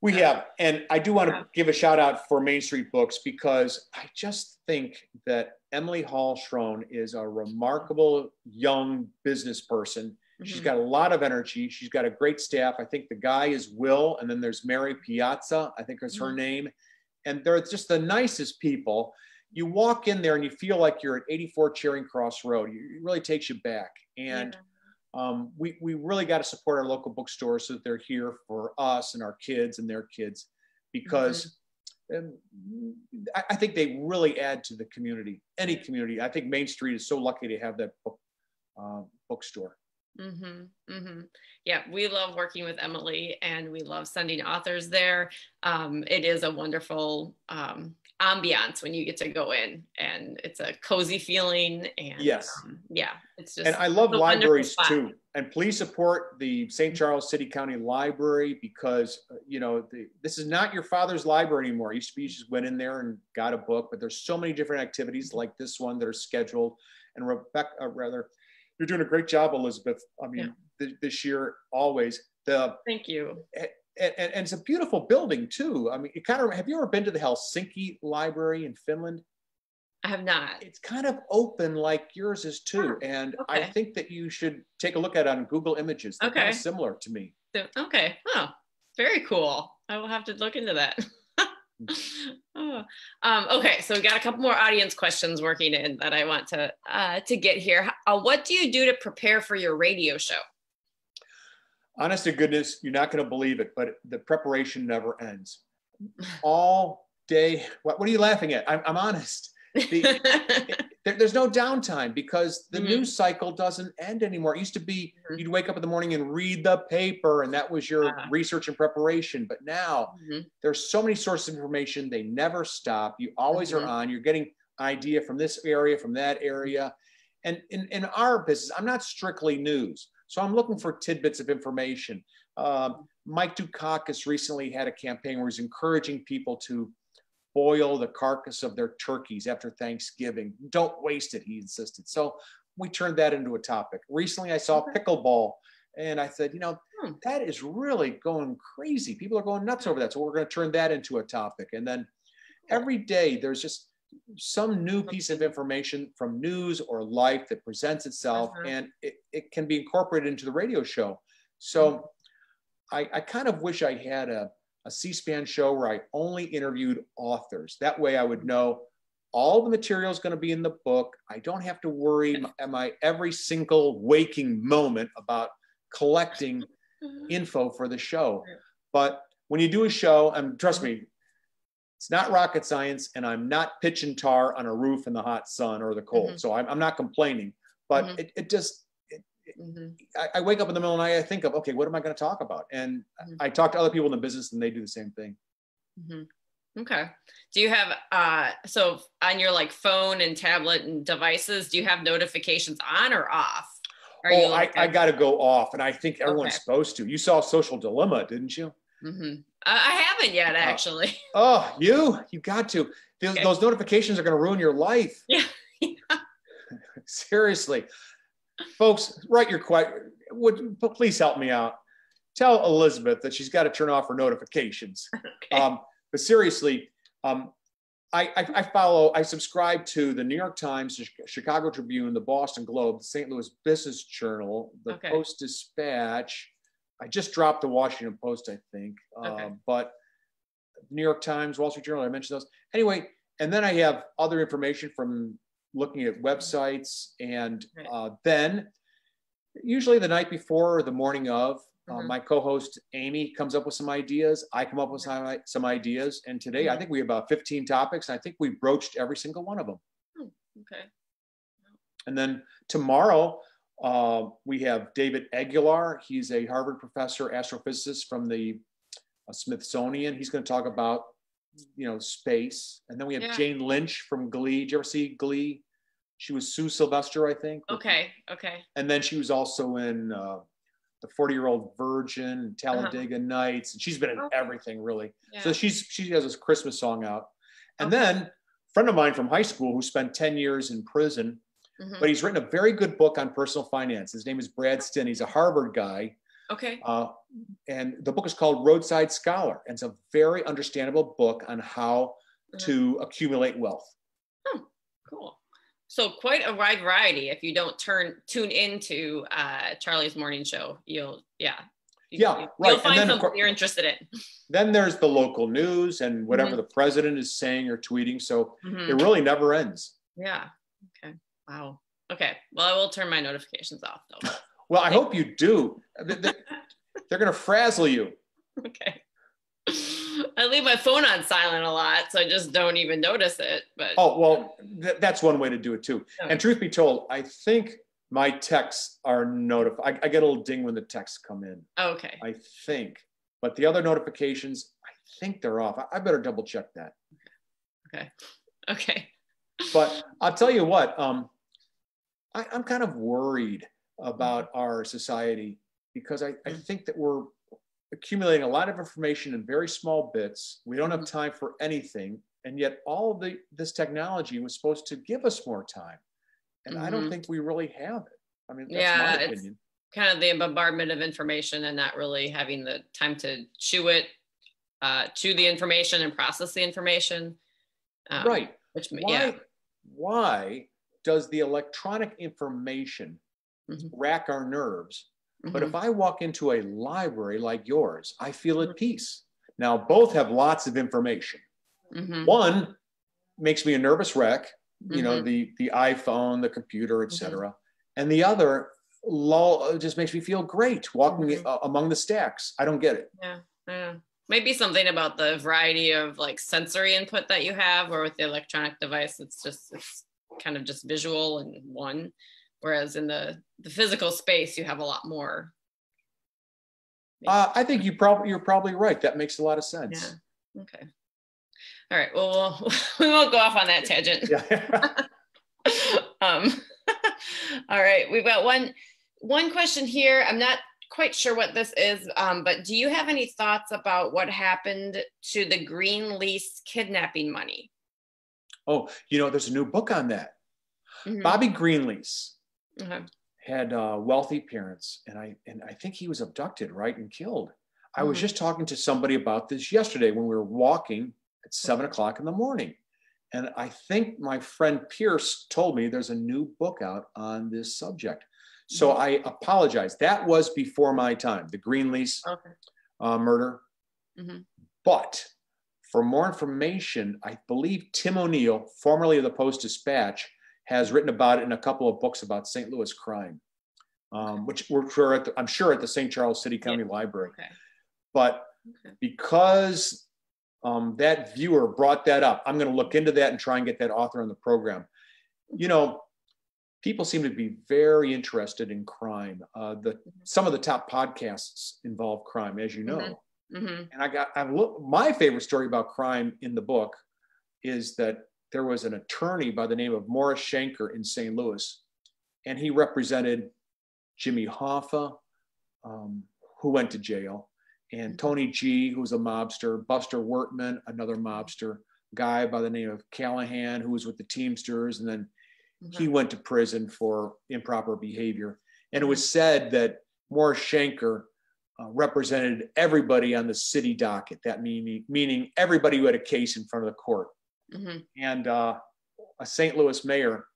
we have. And I do want to give a shout out for Main Street Books, because I just think that Emily Hall Schroen is a remarkable young business person. She's got a lot of energy. She's got a great staff. I think the guy is Will. And then there's Mary Piazza, I think is her name. And they're just the nicest people. You walk in there and you feel like you're at 84 Charing Cross Road. It really takes you back. And we really got to support our local bookstores so that they're here for us and our kids and their kids, because I think they really add to the community, any community. I think Main Street is so lucky to have that bookstore. Yeah, we love working with Emily, and we love sending authors there. It is a wonderful ambiance when you get to go in, and it's a cozy feeling. And yeah, it's just. And I love libraries too. And please support the St. Charles City County Library, because you know this is not your father's library anymore. You just went in there and got a book, but there's so many different activities like this one that are scheduled. And you're doing a great job, Elizabeth. I mean, this year, always. Thank you. And it's a beautiful building too. I mean, have you ever been to the Helsinki Library in Finland? I have not. It's kind of open like yours is too. Oh, and I think that you should take a look at it on Google Images. They're kind of similar to me. Oh, very cool. I will have to look into that. Okay, so we got a couple more audience questions working in that I want to get here. What do you do to prepare for your radio show? Honest to goodness, you're not going to believe it, but the preparation never ends. All day. What are you laughing at? I'm honest. There's no downtime, because the news cycle doesn't end anymore. It used to be you'd wake up in the morning and read the paper, and that was your research and preparation. But now there's so many sources of information. They never stop. You always are on. You're getting an idea from this area, from that area. And in our business, I'm not strictly news. So I'm looking for tidbits of information. Mike Dukakis recently had a campaign where he's encouraging people to boil the carcass of their turkeys after Thanksgiving. Don't waste it, he insisted. So we turned that into a topic. Recently, I saw pickleball, and I said, you know, that is really going crazy. People are going nuts over that. So we're going to turn that into a topic. And then every day there's just some new piece of information from news or life that presents itself, and it can be incorporated into the radio show. So I kind of wish I had a C-SPAN show where I only interviewed authors. That way I would know all the material is going to be in the book. I don't have to worry every single waking moment about collecting info for the show. But when you do a show, and trust me, it's not rocket science, and I'm not pitching tar on a roof in the hot sun or the cold. So I'm not complaining, but I wake up in the middle of the night, I think of, okay, what am I going to talk about? And I talk to other people in the business, and they do the same thing. Okay. Do you have, so on your like phone and tablet and devices, do you have notifications on or off? I got to go off, and I think everyone's supposed to. You saw Social Dilemma, didn't you? I haven't yet, actually. You got to. Those notifications are going to ruin your life. Yeah. Seriously, folks, write your question. Please help me out. Tell Elizabeth that she's got to turn off her notifications. But seriously, I subscribe to the New York Times, the Chicago Tribune, the Boston Globe, the St. Louis Business Journal, the Post Dispatch. I just dropped the Washington Post, I think, but New York Times, Wall Street Journal, I mentioned those. Anyway, and then I have other information from looking at websites, and then usually the night before or the morning of, my co-host Amy comes up with some ideas. I come up with some ideas, and today I think we have about 15 topics. And I think we broached every single one of them. Okay. And then tomorrow we have David Aguilar. He's a Harvard professor, astrophysicist from the Smithsonian. He's going to talk about, you know, space. And then we have Jane Lynch from Glee. Did you ever see Glee? She was Sue Sylvester, I think. Okay. Okay. And then she was also in The 40-Year-Old Virgin, Talladega Nights. And she's been in everything, really. Yeah. So she has this Christmas song out. And then a friend of mine from high school who spent 10 years in prison, but he's written a very good book on personal finance. His name is Brad Stinn. He's a Harvard guy. Okay. And the book is called Roadside Scholar. And it's a very understandable book on how to accumulate wealth. Hmm. Cool. So quite a wide variety. If you don't tune into Charlie's morning show, you'll you'll find something you're interested in. Then there's the local news and whatever the president is saying or tweeting. So it really never ends. Yeah. Okay. Wow. Okay. Well, I will turn my notifications off though. Well, I hope you do. They're gonna frazzle you. Okay. I leave my phone on silent a lot, so I just don't even notice it. But that's one way to do it too. Okay. And truth be told, I think my texts are notified. I get a little ding when the texts come in. Okay. I think, but the other notifications, I think they're off. I better double check that. Okay. Okay. But I'll tell you what, I'm kind of worried about our society because I think that we're accumulating a lot of information in very small bits. We don't have time for anything. And yet all of this technology was supposed to give us more time. And I don't think we really have it. I mean, that's my opinion. It's kind of the bombardment of information and not really having the time to chew the information and process the information. Right. Which, why does the electronic information rack our nerves? But if I walk into a library like yours, I feel at peace. Now, both have lots of information. One makes me a nervous wreck, you know, the iPhone, the computer, etc. And the other just makes me feel great walking among the stacks. I don't get it. Yeah, yeah. Maybe something about the variety of like sensory input that you have, or with the electronic device, it's kind of just visual and one. Whereas in the physical space, you have a lot more. I think you're probably right. That makes a lot of sense. Yeah. Okay. All right. Well, we won't go off on that tangent. Yeah. All right. We've got one question here. I'm not quite sure what this is, but do you have any thoughts about what happened to the Greenlease kidnapping money? Oh, you know, there's a new book on that. Bobby Greenlease had wealthy parents, and I think he was abducted, right, and killed. I was just talking to somebody about this yesterday when we were walking at 7 o'clock in the morning, and I think my friend Pierce told me there's a new book out on this subject. So I apologize. That was before my time, the Greenlease murder. But for more information, I believe Tim O'Neill, formerly of the Post-Dispatch, has written about it in a couple of books about St. Louis crime, which were I'm sure at the St. Charles City County Library. But because that viewer brought that up, I'm going to look into that and try and get that author on the program. You know, people seem to be very interested in crime. Some of the top podcasts involve crime, as you know. And my favorite story about crime in the book is that there was an attorney by the name of Morris Shanker in St. Louis, and he represented Jimmy Hoffa, who went to jail, and Tony G, who was a mobster, Buster Wertman, another mobster, guy by the name of Callahan, who was with the Teamsters, and then he went to prison for improper behavior. And it was said that Morris Shanker represented everybody on the city docket, that meaning everybody who had a case in front of the court. And a St. Louis mayor,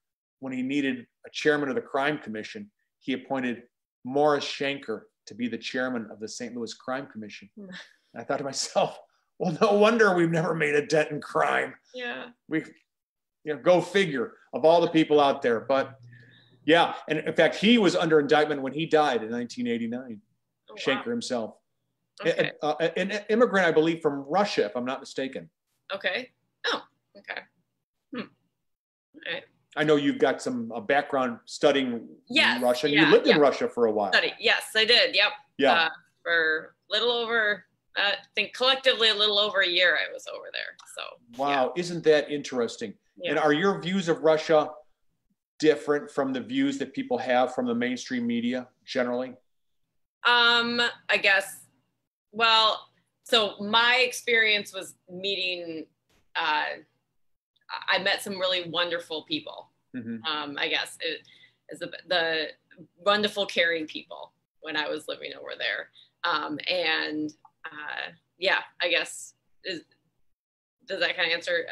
when he needed a chairman of the crime commission, he appointed Morris Shanker to be the chairman of the St. Louis crime commission. And I thought to myself, Well, no wonder we've never made a dent in crime. Yeah. We, you know, go figure, of all the people out there. But yeah, and in fact, he was under indictment when he died in 1989, oh, wow. Shanker himself. Okay. An immigrant, I believe, from Russia, if I'm not mistaken. Okay. Oh, okay. Hmm. All right. I know you've got some background studying Russia. Yeah, you lived in Russia for a while. Yes, I did. Yep. Yeah. For a little over, I think collectively a little over a year I was over there. So. Wow. Yeah. Isn't that interesting? Yeah. And are your views of Russia different from the views that people have from the mainstream media generally? I guess, well, so my experience was meeting, I met some really wonderful people. Mm-hmm. I guess it is the wonderful, caring people when I was living over there. Yeah, I guess, does that kind of answer?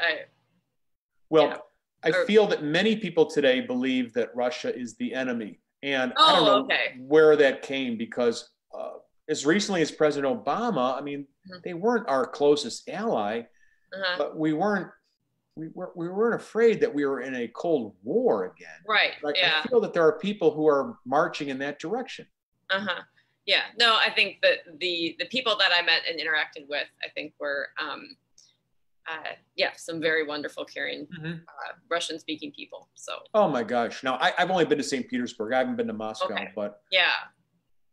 I feel that many people today believe that Russia is the enemy. And I don't know where that came, because as recently as President Obama, I mean, mm-hmm. they weren't our closest ally, uh-huh. but we weren't afraid that we were in a Cold War again. Right. Like, yeah. I feel that there are people who are marching in that direction. Uh-huh. Yeah. No, I think that the people that I met and interacted with, I think were, some very wonderful, caring, mm-hmm. Russian-speaking people. So. Oh my gosh. Now, I've only been to St. Petersburg. I haven't been to Moscow, but yeah,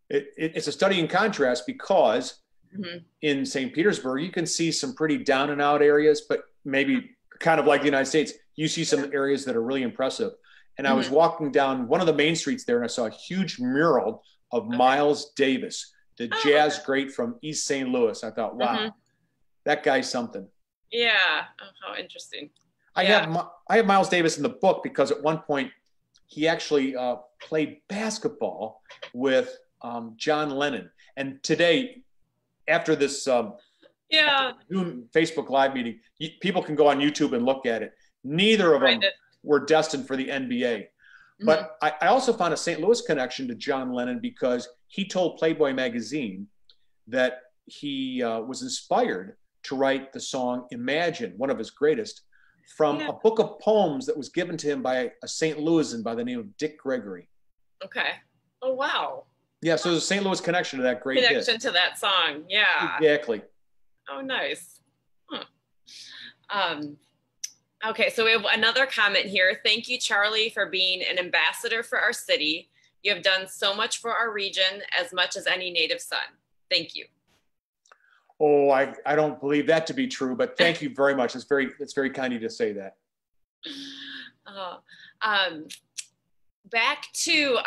it's a study in contrast, because mm-hmm. in St. Petersburg, you can see some pretty down and out areas, but maybe mm-hmm. kind of like the United States, you see some areas that are really impressive. And mm-hmm. I was walking down one of the main streets there, and I saw a huge mural of Miles Davis, the jazz great from East St. Louis. I thought, wow, mm-hmm. that guy's something. Yeah. Oh, how interesting. I have Miles Davis in the book because at one point he actually played basketball with John Lennon. And today, after this after Zoom Facebook Live meeting, people can go on YouTube and look at it. Neither of them were destined for the NBA. But mm-hmm. I also found a St. Louis connection to John Lennon, because he told Playboy magazine that he was inspired to write the song Imagine, one of his greatest, from a book of poems that was given to him by a St. Louisan by the name of Dick Gregory. Okay. Oh, wow. Yeah, so there's a St. Louis connection to that great hit. Connection to that song, yeah. Exactly. Oh, nice. Huh. Okay, so we have another comment here. Thank you, Charlie, for being an ambassador for our city. You have done so much for our region, as much as any native son. Thank you. Oh, I don't believe that to be true, but thank you very much. It's very kind of you to say that. Back to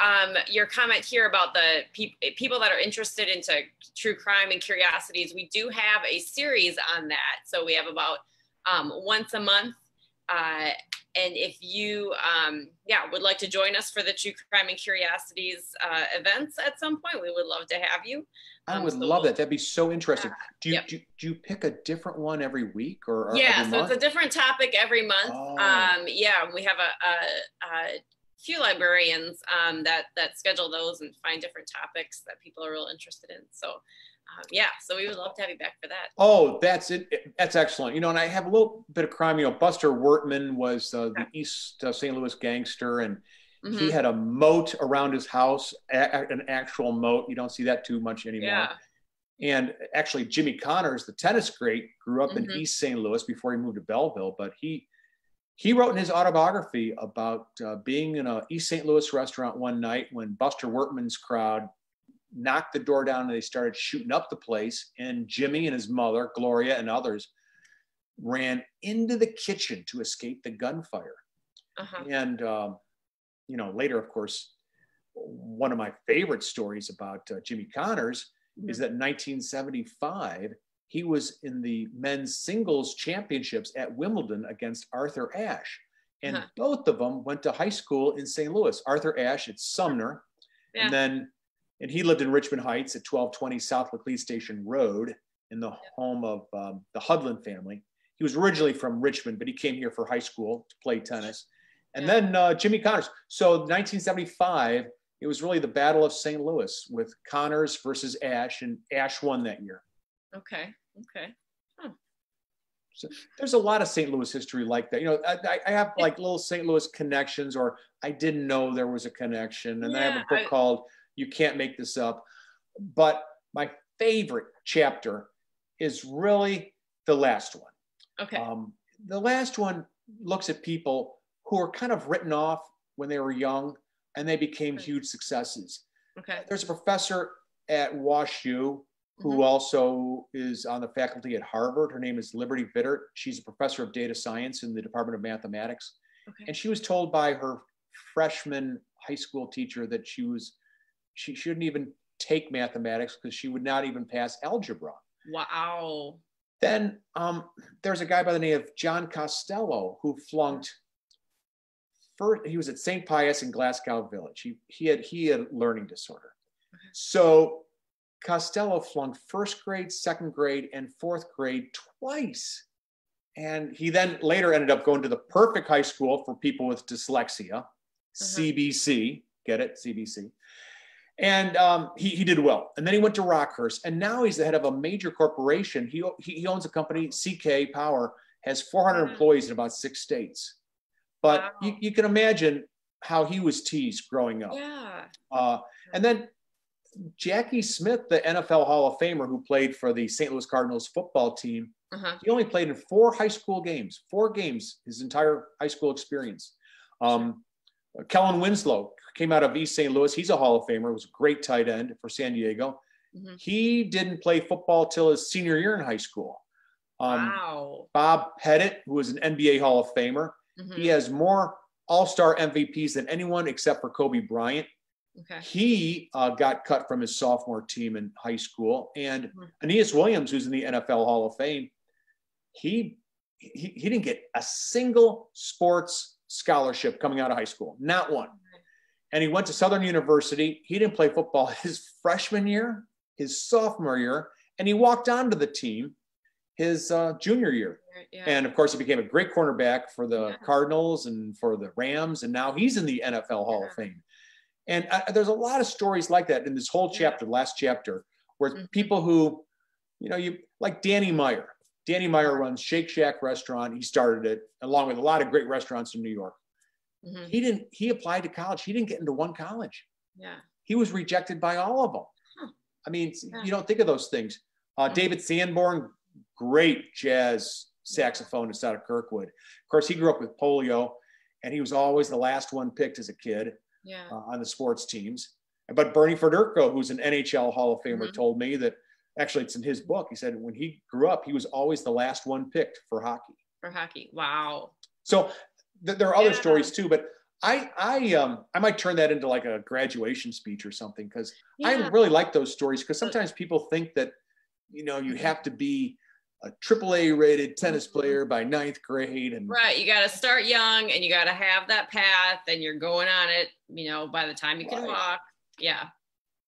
your comment here about the people that are interested into true crime and curiosities. We do have a series on that. So we have about once a month. And if you would like to join us for the True Crime and Curiosities events at some point, we would love to have you. I would love that. That'd be so interesting. Do you pick a different one every week or every month? It's a different topic every month. We have a few librarians that schedule those and find different topics that people are real interested in. So. So we would love to have you back for that. Oh, that's it. That's excellent. You know, and I have a little bit of crime. You know, Buster Wertman was the East St. Louis gangster, and mm-hmm. he had a moat around his house, an actual moat. You don't see that too much anymore. Yeah. And actually, Jimmy Connors, the tennis great, grew up mm-hmm. in East St. Louis before he moved to Belleville. But he wrote in his autobiography about being in an East St. Louis restaurant one night when Buster Wertman's crowd knocked the door down and they started shooting up the place, and Jimmy and his mother Gloria and others ran into the kitchen to escape the gunfire. And you know, later, of course, one of my favorite stories about Jimmy Connors is that in 1975 he was in the men's singles championships at Wimbledon against Arthur Ashe, and both of them went to high school in St. Louis. Arthur Ashe at Sumner, and then he lived in Richmond Heights at 1220 South Laclede Station Road, in the home of the Hudlin family. He was originally from Richmond, but he came here for high school to play tennis. And then Jimmy Connors. So 1975, it was really the Battle of St. Louis with Connors versus Ashe, and Ashe won that year. Okay. So there's a lot of St. Louis history like that. You know, I have like little St. Louis connections, or I didn't know there was a connection. And yeah, I have a book called You Can't Make This Up. But my favorite chapter is really the last one. Okay. The last one looks at people who are kind of written off when they were young, and they became huge successes. Okay. There's a professor at Wash U who also is on the faculty at Harvard. Her name is Liberty Bittert. She's a professor of data science in the Department of Mathematics. Okay. And she was told by her freshman high school teacher that she shouldn't even take mathematics because she would not even pass algebra. Wow. Then there's a guy by the name of John Costello who flunked. First, he was at St. Pius in Glasgow Village. He had a learning disorder. So Costello flunked first grade, second grade, and fourth grade twice. And he then later ended up going to the perfect high school for people with dyslexia, CBC, get it, CBC. And he did well. And then he went to Rockhurst, and now he's the head of a major corporation. He owns a company, CK Power, has 400 employees in about 6 states. But you can imagine how he was teased growing up. Yeah. And then Jackie Smith, the NFL Hall of Famer who played for the St. Louis Cardinals football team, he only played in 4 high school games, 4 games, his entire high school experience. Kellen Winslow came out of East St. Louis. He's a Hall of Famer, was a great tight end for San Diego. He didn't play football till his senior year in high school. Bob Pettit, who was an NBA Hall of Famer, he has more all-star MVPs than anyone except for Kobe Bryant. Okay. He got cut from his sophomore team in high school. And Aeneas Williams, who's in the NFL Hall of Fame, he didn't get a single sports scholarship coming out of high school, not one. And he went to Southern University. He didn't play football his freshman year, his sophomore year, and he walked onto the team his junior year. Yeah. And of course, he became a great cornerback for the Cardinals and for the Rams. And now he's in the NFL Hall of Fame. And there's a lot of stories like that in this whole chapter, last chapter, where people who, you know, like Danny Meyer. Danny Meyer runs Shake Shack restaurant. He started it along with a lot of great restaurants in New York. He applied to college. He didn't get into one college. Yeah. He was rejected by all of them. I mean, you don't think of those things. David Sanborn, great jazz saxophonist out of Kirkwood. Of course, he grew up with polio, and he was always the last one picked as a kid on the sports teams. But Bernie Federko, who's an NHL Hall of Famer, told me that, actually it's in his book, he said when he grew up, he was always the last one picked for hockey. For hockey, wow. So there are other stories too, but I might turn that into like a graduation speech or something, because I really like those stories, because sometimes people think that, you know, you have to be a AAA rated tennis player by 9th grade. And right, you got to start young, and you got to have that path, and you're going on it, you know, by the time you can walk. Yeah.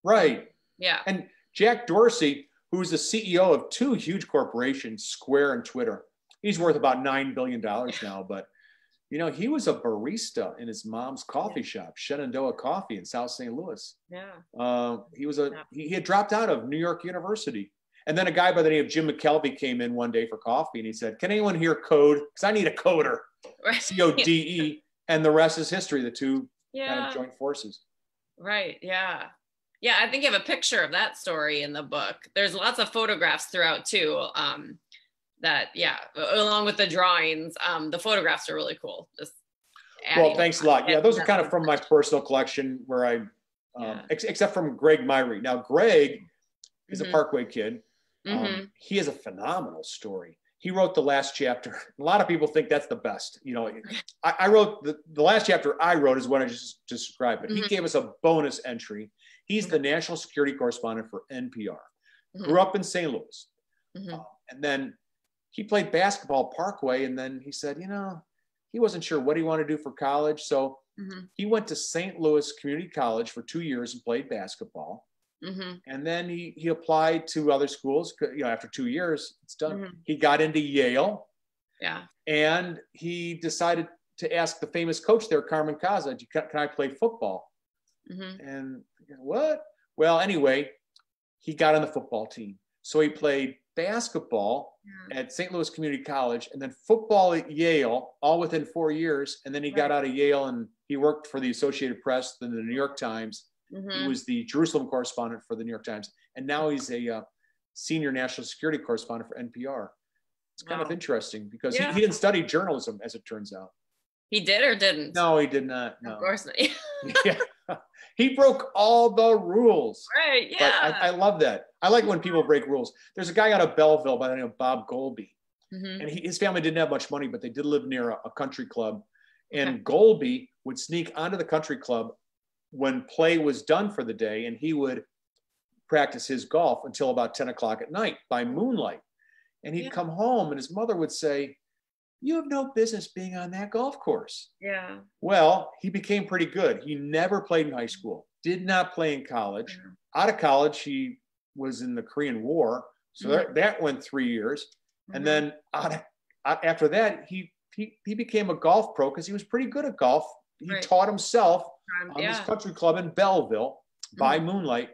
Right. Yeah. And Jack Dorsey, who's the CEO of 2 huge corporations, Square and Twitter, he's worth about $9 billion now, but you know, he was a barista in his mom's coffee shop, Shenandoah Coffee in South St. Louis. Yeah. He had dropped out of New York University. And then a guy by the name of Jim McKelvey came in one day for coffee, and he said, "Can anyone here code? Because I need a coder." CODE, and the rest is history. The two kind of joined forces. Right. Yeah. Yeah. I think you have a picture of that story in the book. There's lots of photographs throughout too. Along with the drawings, the photographs are really cool. Thanks a lot. Yeah, those are kind of from my personal collection, where I, except from Greg Myrie. Now, Greg is a Parkway kid. He has a phenomenal story. He wrote the last chapter. A lot of people think that's the best. You know, I wrote the last chapter I wrote is what I just described, but he gave us a bonus entry. He's the national security correspondent for NPR. Grew up in St. Louis. And then he played basketball Parkway. And then he said, you know, he wasn't sure what he wanted to do for college. So he went to St. Louis Community College for 2 years and played basketball. And then he applied to other schools. You know, after 2 years, it's done. He got into Yale. Yeah. And he decided to ask the famous coach there, Carmen Kaza, can I play football? And you know, what? Well, anyway, he got on the football team. So he played basketball at St. Louis Community College, and then football at Yale, all within 4 years. And then he got out of Yale and he worked for the Associated Press, then the New York Times. He was the Jerusalem correspondent for the New York Times. And now he's a senior national security correspondent for NPR. It's kind of interesting because he didn't study journalism, as it turns out. He did or didn't? No, he did not. No. Of course not. He broke all the rules. Right, yeah. But I love that. I like when people break rules. There's a guy out of Belleville by the name of Bob Golby. And his family didn't have much money, but they did live near a country club. And Golby would sneak onto the country club when play was done for the day, and he would practice his golf until about 10 o'clock at night by moonlight. And he'd come home and his mother would say, "You have no business being on that golf course." Yeah. Well, he became pretty good. He never played in high school, did not play in college. Out of college, he was in the Korean War. So that went 3 years. And then after that, he became a golf pro because he was pretty good at golf. He taught himself on this country club in Belleville by moonlight.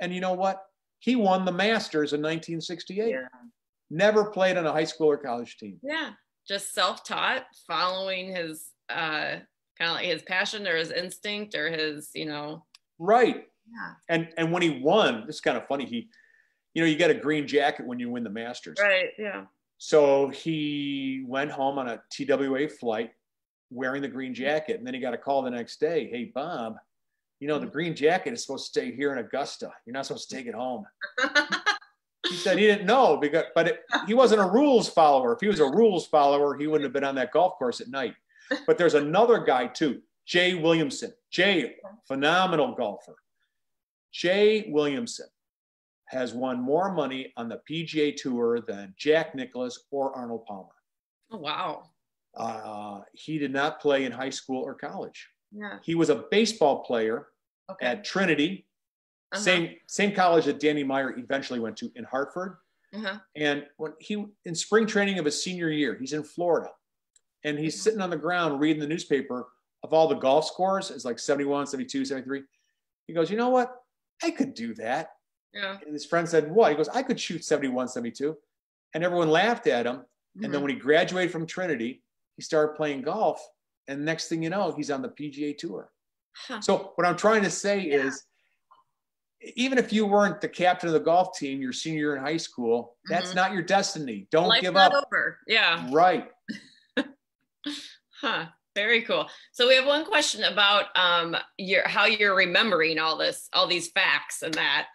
And you know what? He won the Masters in 1968. Yeah. Never played on a high school or college team. Yeah. Just self-taught, following his kind of like his passion or his instinct or his, you know. Right. Yeah. And when he won, it's kind of funny. He, you know, you get a green jacket when you win the Masters. Right. Yeah. So he went home on a TWA flight wearing the green jacket, and then he got a call the next day. "Hey, Bob, you know, the green jacket is supposed to stay here in Augusta. You're not supposed to take it home." He said he didn't know, because, but he wasn't a rules follower. If he was a rules follower, he wouldn't have been on that golf course at night. But there's another guy too, Jay Williamson. Jay, phenomenal golfer. Jay Williamson has won more money on the PGA Tour than Jack Nicklaus or Arnold Palmer. Oh, wow. He did not play in high school or college. Yeah. He was a baseball player at Trinity. Same college that Danny Meyer eventually went to in Hartford. And when he, in spring training of his senior year, he's in Florida and he's sitting on the ground reading the newspaper of all the golf scores. It's like 71, 72, 73. He goes, "You know what? I could do that." Yeah. And his friend said, "What?" He goes, "I could shoot 71, 72. And everyone laughed at him. And then when he graduated from Trinity, he started playing golf. And next thing you know, he's on the PGA Tour. So what I'm trying to say is, even if you weren't the captain of the golf team your senior year in high school, that's not your destiny. Don't Life's give not up. Over. Yeah. Right. Very cool. So we have one question about how you're remembering all these facts and that.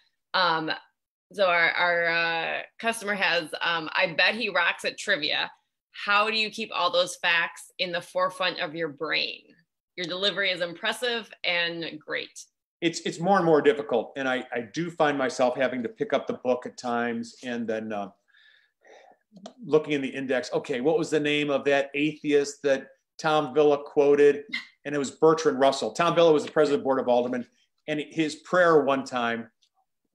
So our customer has, "I bet he rocks at trivia. How do you keep all those facts in the forefront of your brain? Your delivery is impressive and great." It's more and more difficult. And I do find myself having to pick up the book at times and then looking in the index. Okay, what was the name of that atheist that Tom Villa quoted? And it was Bertrand Russell. Tom Villa was the president of the Board of Aldermen. And his prayer one time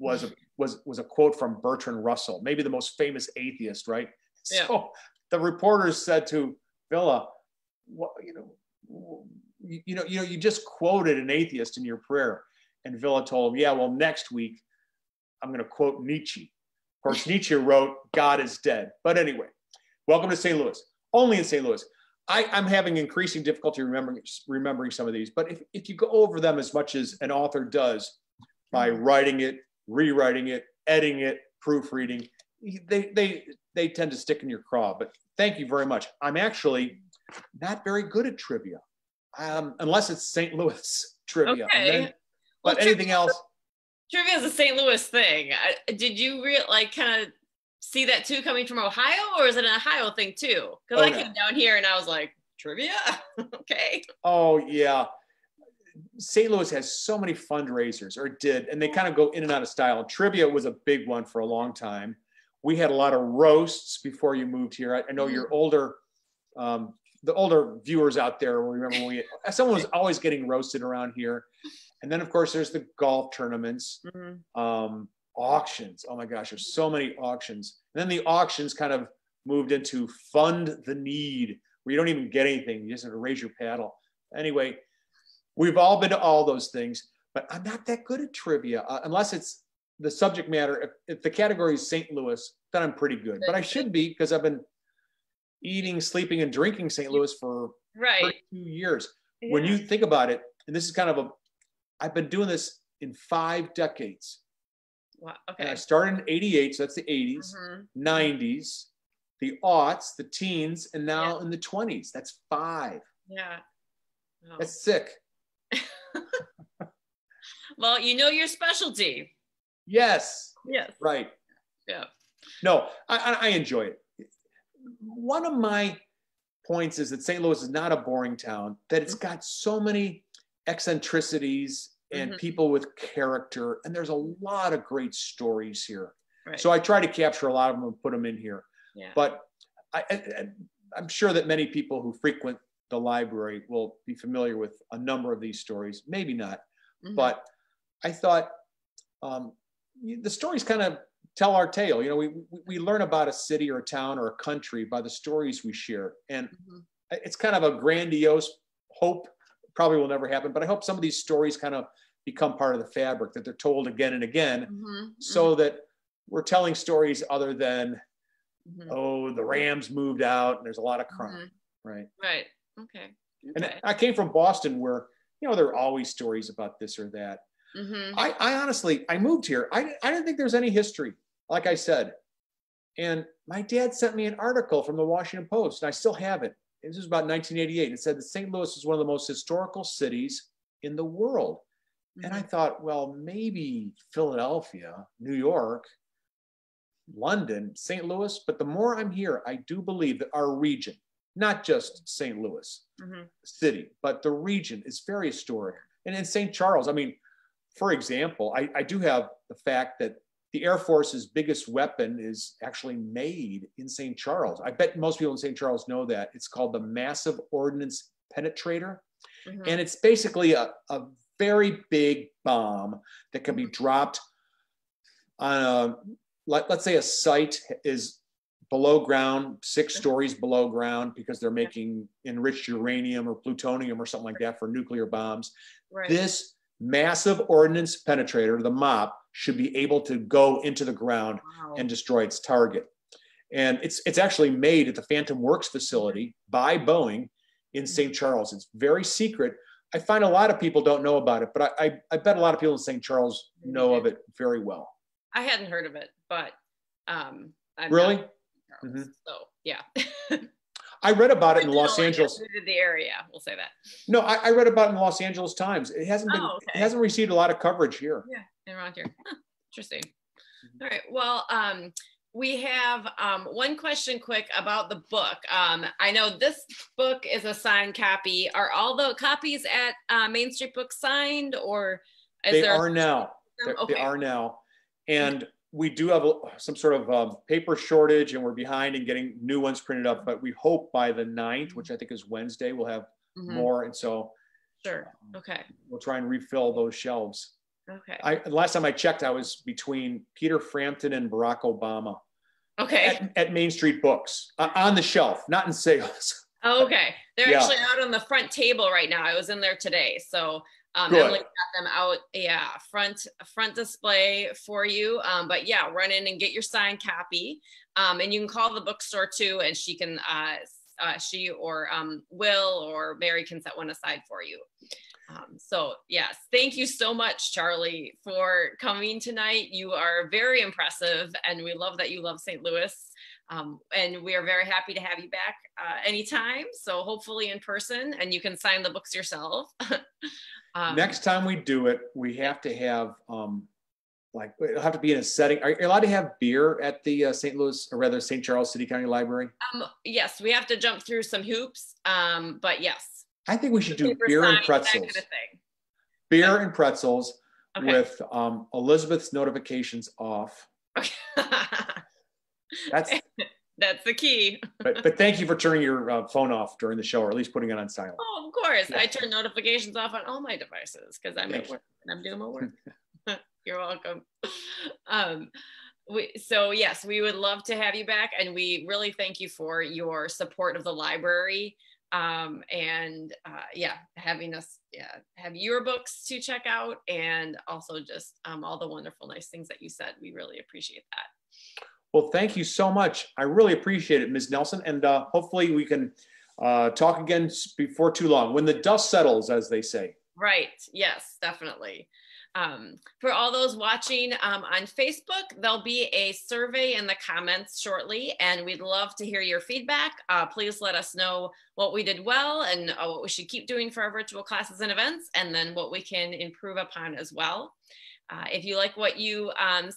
was a quote from Bertrand Russell, maybe the most famous atheist, right? Yeah. So the reporters said to Villa, "Well, you know, you just quoted an atheist in your prayer." And Villa told him, "Yeah, well, next week, I'm going to quote Nietzsche." Of course, Nietzsche wrote, "God is dead." But anyway, welcome to St. Louis. Only in St. Louis. I'm having increasing difficulty remembering some of these. But if you go over them as much as an author does by writing it, rewriting it, editing it, proofreading, they tend to stick in your craw. But thank you very much. I'm actually not very good at trivia. Unless it's St. Louis trivia. Okay. Anything else? Trivia is a St. Louis thing. Did you kind of see that too coming from Ohio, or is it an Ohio thing too? Because I came down here and I was like, trivia? Okay. Oh, yeah. St. Louis has so many fundraisers, or did, and they kind of go in and out of style. Trivia was a big one for a long time. We had a lot of roasts before you moved here. I know you're older. The older viewers out there will remember someone was always getting roasted around here. And then of course there's the golf tournaments, auctions. Oh my gosh, there's so many auctions. And then the auctions kind of moved into fund the need, where you don't even get anything, you just have to raise your paddle. Anyway, we've all been to all those things, but I'm not that good at trivia unless it's the subject matter, if the category is St. Louis, then I'm pretty good. But I should be, because I've been eating, sleeping, and drinking St. Louis for 32 years. Yeah. When you think about it, and this is kind of a, I've been doing this in 5 decades. Wow. Okay. And I started in 88, so that's the 80s, 90s, the aughts, the teens, and now in the 20s. That's 5. Yeah. Oh. That's sick. Well, you know your specialty. Yes. Yes. Right. Yeah. No, I enjoy it. One of my points is that St. Louis is not a boring town, that it's got so many eccentricities and people with character, and there's a lot of great stories here. Right. So I try to capture a lot of them and put them in here. Yeah. But I'm sure that many people who frequent the library will be familiar with a number of these stories, maybe not. But I thought the stories kind of tell our tale. You know, we learn about a city or a town or a country by the stories we share. And it's kind of a grandiose hope, probably will never happen, but I hope some of these stories kind of become part of the fabric, that they're told again and again, so that we're telling stories other than, oh, the Rams moved out and there's a lot of crime, right? Right, okay. And I came from Boston, where, you know, there are always stories about this or that. I honestly, I moved here. I didn't think there was any history, like I said. And my dad sent me an article from the Washington Post, and I still have it. This was about 1988. It said that St. Louis was one of the most historical cities in the world. And I thought, well, maybe Philadelphia, New York, London, St. Louis. But the more I'm here, I do believe that our region, not just St. Louis city, but the region, is very historic. And in St. Charles, I mean, for example, I do have the fact that the Air Force's biggest weapon is actually made in St. Charles. I bet most people in St. Charles know that. It's called the Massive Ordnance Penetrator. And it's basically a very big bomb that can be dropped on a, let's say a site is below ground, 6 stories below ground, because they're making enriched uranium or plutonium or something like that for nuclear bombs. This massive ordnance penetrator, the MOP, should be able to go into the ground and destroy its target. And it's actually made at the Phantom Works facility by Boeing in St. Charles. It's very secret. I find a lot of people don't know about it, but I bet a lot of people in St. Charles know of it very well. I hadn't heard of it, but I'm really? So yeah. I read about it in Los Angeles. The area, we'll say that. No, I read about it in the Los Angeles Times. It hasn't been, it hasn't received a lot of coverage here. Yeah, around here. Huh, interesting. All right. Well, we have one question quick about the book. I know this book is a signed copy. Are all the copies at Main Street Books signed, or is they there? Are now. They are now, and we do have some sort of paper shortage, and we're behind in getting new ones printed up, but we hope by the 9th, which I think is Wednesday, we'll have more. And so we'll try and refill those shelves. Okay. Last time I checked, I was between Peter Frampton and Barack Obama at Main Street Books, on the shelf, not in sales. Oh, okay. They're actually out on the front table right now. I was in there today. So Emily got them out, front display for you. But yeah, run in and get your signed copy. And you can call the bookstore too, and she can, she or Will or Mary can set one aside for you. So yes, thank you so much, Charlie, for coming tonight. You are very impressive, and we love that you love St. Louis. And we are very happy to have you back anytime. So hopefully in person, and you can sign the books yourself. Next time we do it, we have to have, like, it'll have to be in a setting. Are you allowed to have beer at the St. Charles City County Library? Yes, we have to jump through some hoops, but yes. I think we should do beer and pretzels. That kind of thing. Beer and pretzels with Elizabeth's notifications off. Okay. That's the key. But thank you for turning your phone off during the show, or at least putting it on silent. Oh, of course. Yeah. I turn notifications off on all my devices because I'm at work and I'm doing my work. You're welcome. So yes, we would love to have you back, and we really thank you for your support of the library. Having us have your books to check out, and also just all the wonderful, nice things that you said. We really appreciate that. Well, thank you so much. I really appreciate it, Ms. Nelson, and hopefully we can talk again before too long, when the dust settles, as they say. Right. Yes, definitely. For all those watching on Facebook, there'll be a survey in the comments shortly, and we'd love to hear your feedback. Please let us know what we did well and what we should keep doing for our virtual classes and events, and then what we can improve upon as well. If you like what you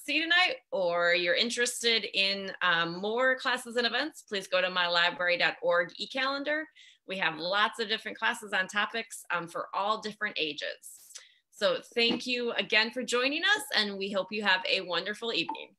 see tonight, or you're interested in more classes and events, please go to mylibrary.org e-calendar. We have lots of different classes on topics for all different ages. So thank you again for joining us, and we hope you have a wonderful evening.